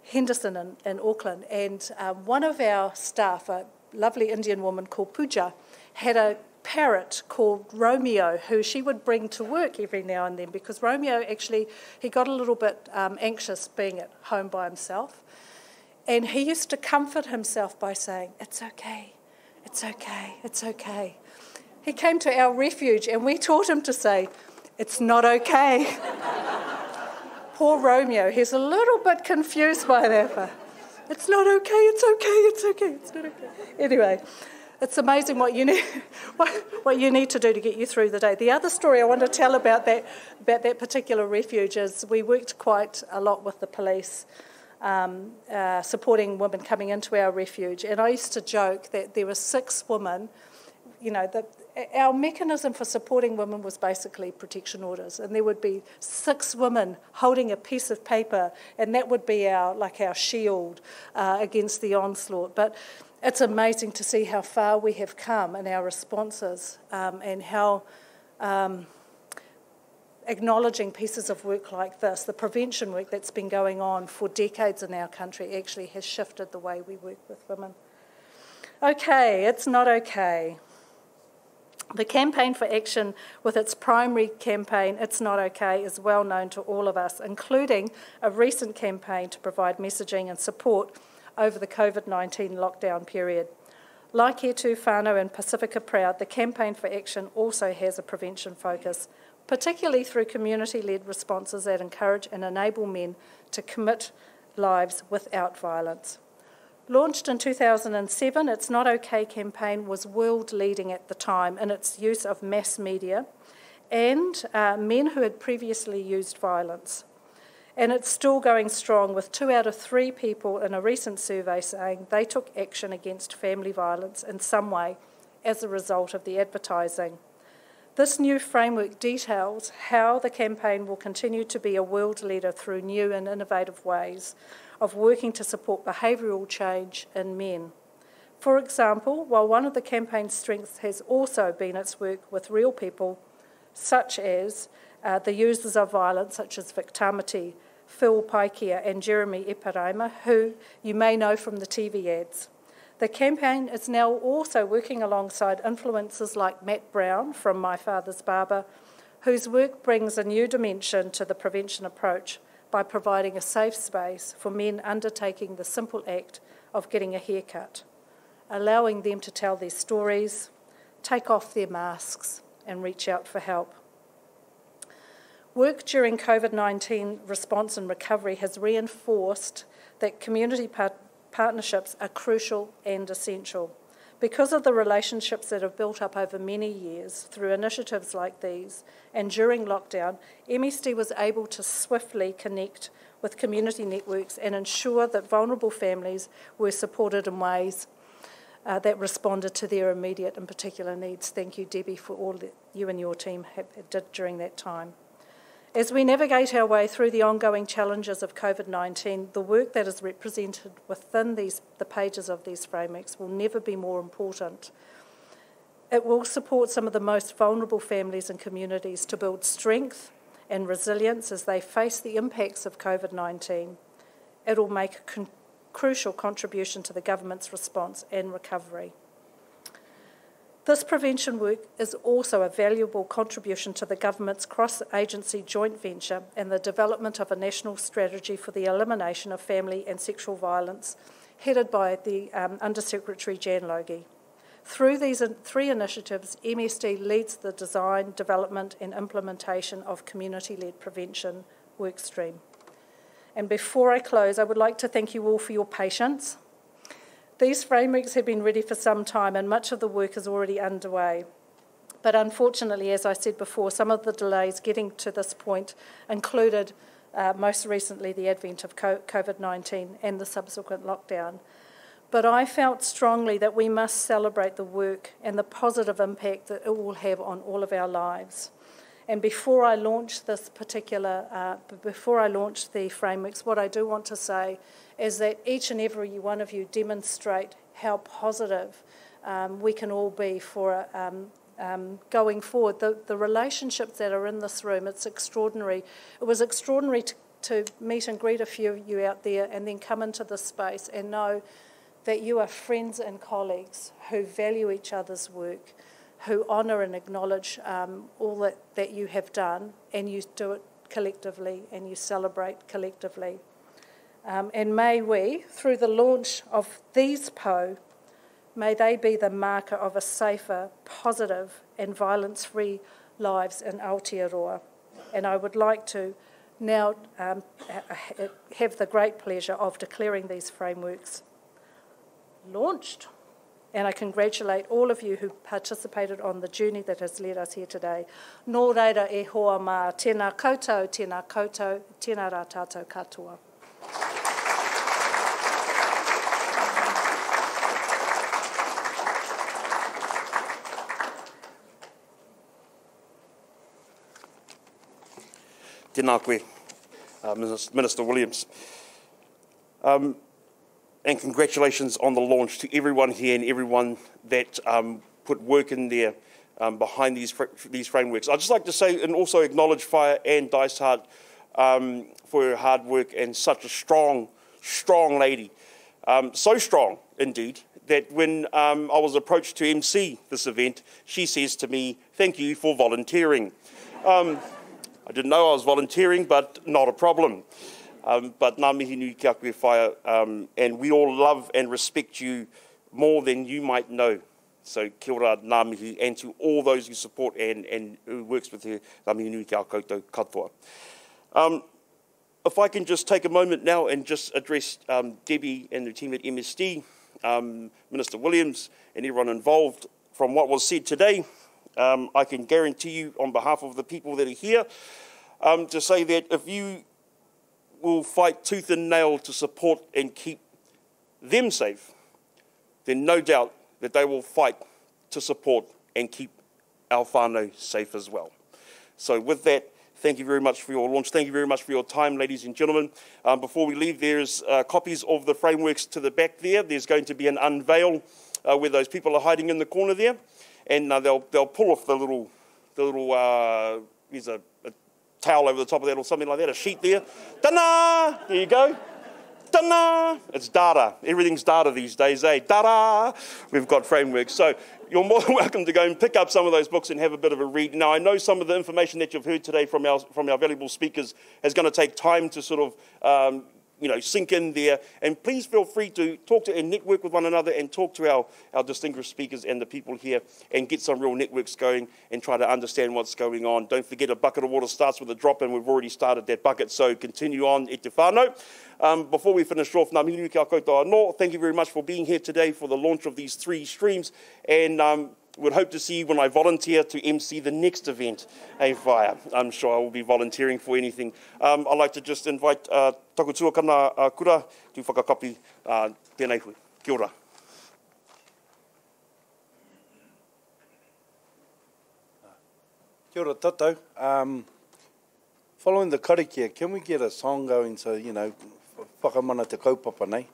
Henderson in, in Auckland. And uh, one of our staff, a lovely Indian woman called Pooja, had a parrot called Romeo, who she would bring to work every now and then, because Romeo actually, he got a little bit um, anxious being at home by himself, and he used to comfort himself by saying, "It's okay, it's okay, it's okay." He came to our refuge and we taught him to say, "It's not okay." Poor Romeo, he's a little bit confused by that, but it's not okay, it's okay, it's okay, it's not okay. Anyway, it's amazing what you need, what, what you need to do to get you through the day. The other story I want to tell about that, about that particular refuge is we worked quite a lot with the police, um, uh, supporting women coming into our refuge. And I used to joke that there were six women. You know, the, our mechanism for supporting women was basically protection orders, and there would be six women holding a piece of paper, and that would be our like our shield uh, against the onslaught. But it's amazing to see how far we have come in our responses, um, and how um, acknowledging pieces of work like this, the prevention work that's been going on for decades in our country, actually has shifted the way we work with women. Okay, it's not okay. The campaign for action, with its primary campaign, It's Not Okay, is well known to all of us, including a recent campaign to provide messaging and support over the COVID nineteen lockdown period. Like E Tū Whānau and Pasefika Proud, the campaign for action also has a prevention focus, particularly through community-led responses that encourage and enable men to commit lives without violence. Launched in two thousand seven, It's Not Okay campaign was world-leading at the time in its use of mass media and uh, men who had previously used violence. And it's still going strong, with two out of three people in a recent survey saying they took action against family violence in some way as a result of the advertising. This new framework details how the campaign will continue to be a world leader through new and innovative ways of working to support behavioural change in men. For example, while one of the campaign's strengths has also been its work with real people, such as uh, the users of violence, such as Victimity, Phil Paikia and Jeremy Eparaima, who you may know from the T V ads. The campaign is now also working alongside influencers like Matt Brown from My Father's Barber, whose work brings a new dimension to the prevention approach, by providing a safe space for men undertaking the simple act of getting a haircut, allowing them to tell their stories, take off their masks, and reach out for help. Work during COVID nineteen response and recovery has reinforced that community par- partnerships are crucial and essential. Because of the relationships that have built up over many years through initiatives like these, and during lockdown, M S D was able to swiftly connect with community networks and ensure that vulnerable families were supported in ways uh, that responded to their immediate and particular needs. Thank you, Debbie, for all that you and your team have, did during that time. As we navigate our way through the ongoing challenges of COVID nineteen, the work that is represented within these, the pages of these frameworks will never be more important. It will support some of the most vulnerable families and communities to build strength and resilience as they face the impacts of COVID nineteen. It will make a con- crucial contribution to the government's response and recovery. This prevention work is also a valuable contribution to the government's cross-agency joint venture and the development of a national strategy for the elimination of family and sexual violence, headed by the um, Undersecretary Jan Logie. Through these three initiatives, M S D leads the design, development and implementation of community-led prevention workstream. And before I close, I would like to thank you all for your patience. These frameworks have been ready for some time and much of the work is already underway. But unfortunately, as I said before, some of the delays getting to this point included uh, most recently the advent of COVID nineteen and the subsequent lockdown. But I felt strongly that we must celebrate the work and the positive impact that it will have on all of our lives. And before I launch this particular, uh, before I launch the frameworks, what I do want to say is that each and every one of you demonstrate how positive um, we can all be for um, um, going forward. The, the relationships that are in this room, it's extraordinary. It was extraordinary to, to meet and greet a few of you out there and then come into this space and know that you are friends and colleagues who value each other's work, who honour and acknowledge um, all that, that you have done, and you do it collectively and you celebrate collectively. Um, and may we, through the launch of these P O, may they be the marker of a safer, positive and violence-free lives in Aotearoa. And I would like to now um, have the great pleasure of declaring these frameworks launched. And I congratulate all of you who participated on the journey that has led us here today. Nō reira e hoa mā, tēnā koutou, tēnā koutou, tēnā rā tātou katoa. Tēnā koe, uh, Minister Williams. Um, And congratulations on the launch to everyone here and everyone that um, put work in there um, behind these fr these frameworks. I'd just like to say and also acknowledge Fire and Dysart um, for her hard work and such a strong, strong lady. Um, so strong, indeed, that when um, I was approached to M C this event, she says to me, "Thank you for volunteering." um, I didn't know I was volunteering, but not a problem. Um, but ngā mihi nui kia koe Whaia, um, and we all love and respect you more than you might know. So kia ora ngā mihi, and to all those who support and, and who works with her, ngā mihi nui kia koutou katoa. Um, If I can just take a moment now and just address um, Debbie and the team at M S D, um, Minister Williams and everyone involved. From what was said today, um, I can guarantee you on behalf of the people that are here um, to say that if you will fight tooth and nail to support and keep them safe, then no doubt that they will fight to support and keep our whānau safe as well. So with that, thank you very much for your launch. Thank you very much for your time, ladies and gentlemen. Um, before we leave, there's uh, copies of the frameworks to the back there. There's going to be an unveil uh, where those people are hiding in the corner there, and uh, they'll they'll pull off the little the little uh, there's a, a towel over the top of that or something like that, a sheet there. Ta-da! There you go. Ta-da! It's data. Everything's data these days, eh? Ta-da! We've got frameworks. So you're more than welcome to go and pick up some of those books and have a bit of a read. Now, I know some of the information that you've heard today from our from our valuable speakers is going to take time to sort of, um, you know, sink in there. And please feel free to talk to and network with one another and talk to our, our distinguished speakers and the people here and get some real networks going and try to understand what's going on. Don't forget, a bucket of water starts with a drop, and we've already started that bucket. So continue on, e te whānau. Um, before we finish off, Ngā mihi nui kia koutou anō, thank you very much for being here today for the launch of these three streams, and um, we'd hope to see you when I volunteer to emcee the next event, eh, via. I'm sure I will be volunteering for anything. Um, I'd like to just invite uh, Taku Tuakana uh, Kura to whakakapi uh, tēnei hui. Kia ora. Kia ora tātou. Um, following the karakia, can we get a song going so, you know, whakamana te kaupapa, nei?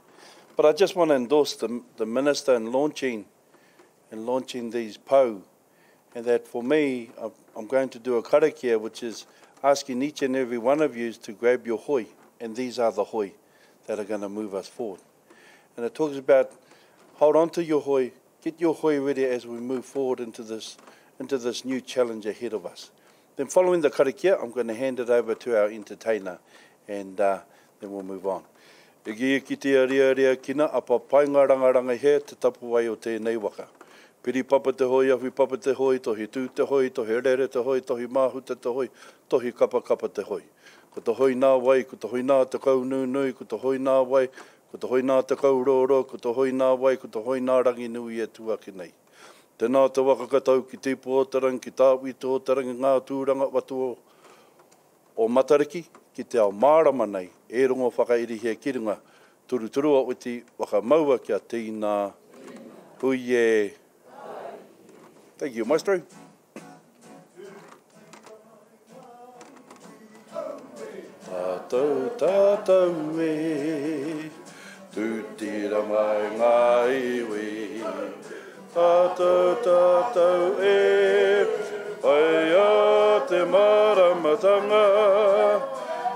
But I just want to endorse the, the minister in launching and launching these pau, and that for me, I'm going to do a karakia, which is asking each and every one of you to grab your hoi, and these are the hoi that are going to move us forward. And it talks about hold on to your hoi, get your hoi ready as we move forward into this into this new challenge ahead of us. Then following the karakia, I'm going to hand it over to our entertainer, and uh, then we'll move on. Egi ki te ariaria kina apa painga rangaranga he te tapu ai o tēnei waka. Piri papa te hoi, awhi papa te hoi, tohi tū te hoi, tohi rere te hoi, tohi māhuta te hoi, tohi kapa kapa te hoi. Ko te hoi nā wai, ko te hoi nā te kau nui nui, ko te hoi nā wai, ko te hoi nā te kau rōrō, ko te hoi nā wai, ko te hoi nā rangi nui e tuaki nei. Tēnā te waka katau ki tīpo o tarang, ki tāwi tō tarang, ngā tūranga watu o. O matariki, ki te ao mārama nei, e rongo whakairi hea kiringa, turuturua uti waka maua kia tīnā, huie. Thank you, Maestro. Tātou, tātou e, tūtira mai ngā iwi. Tātou, tātou e, pai a te maramatanga,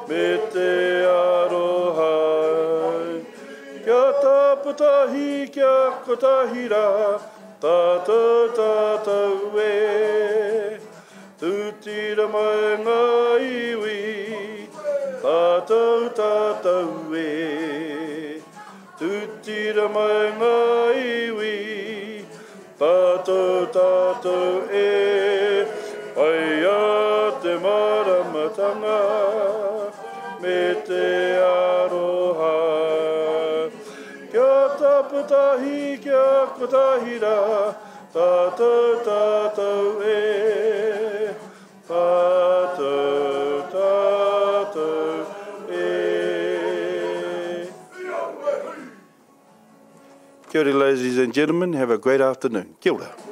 me te aroha. Kia tāputahi, kia kotahira, Tātou, tātou e, tūtira mai ngā iwi. Tātou, tātou e, tūtira mai ngā iwi. Tātou, tātou e, pai a te maramatanga, me te aroha. Putahi kia kotahira, tātou, tātou e, tātou, tātou e. Kia ora, ladies and gentlemen, have a great afternoon. Kia ora.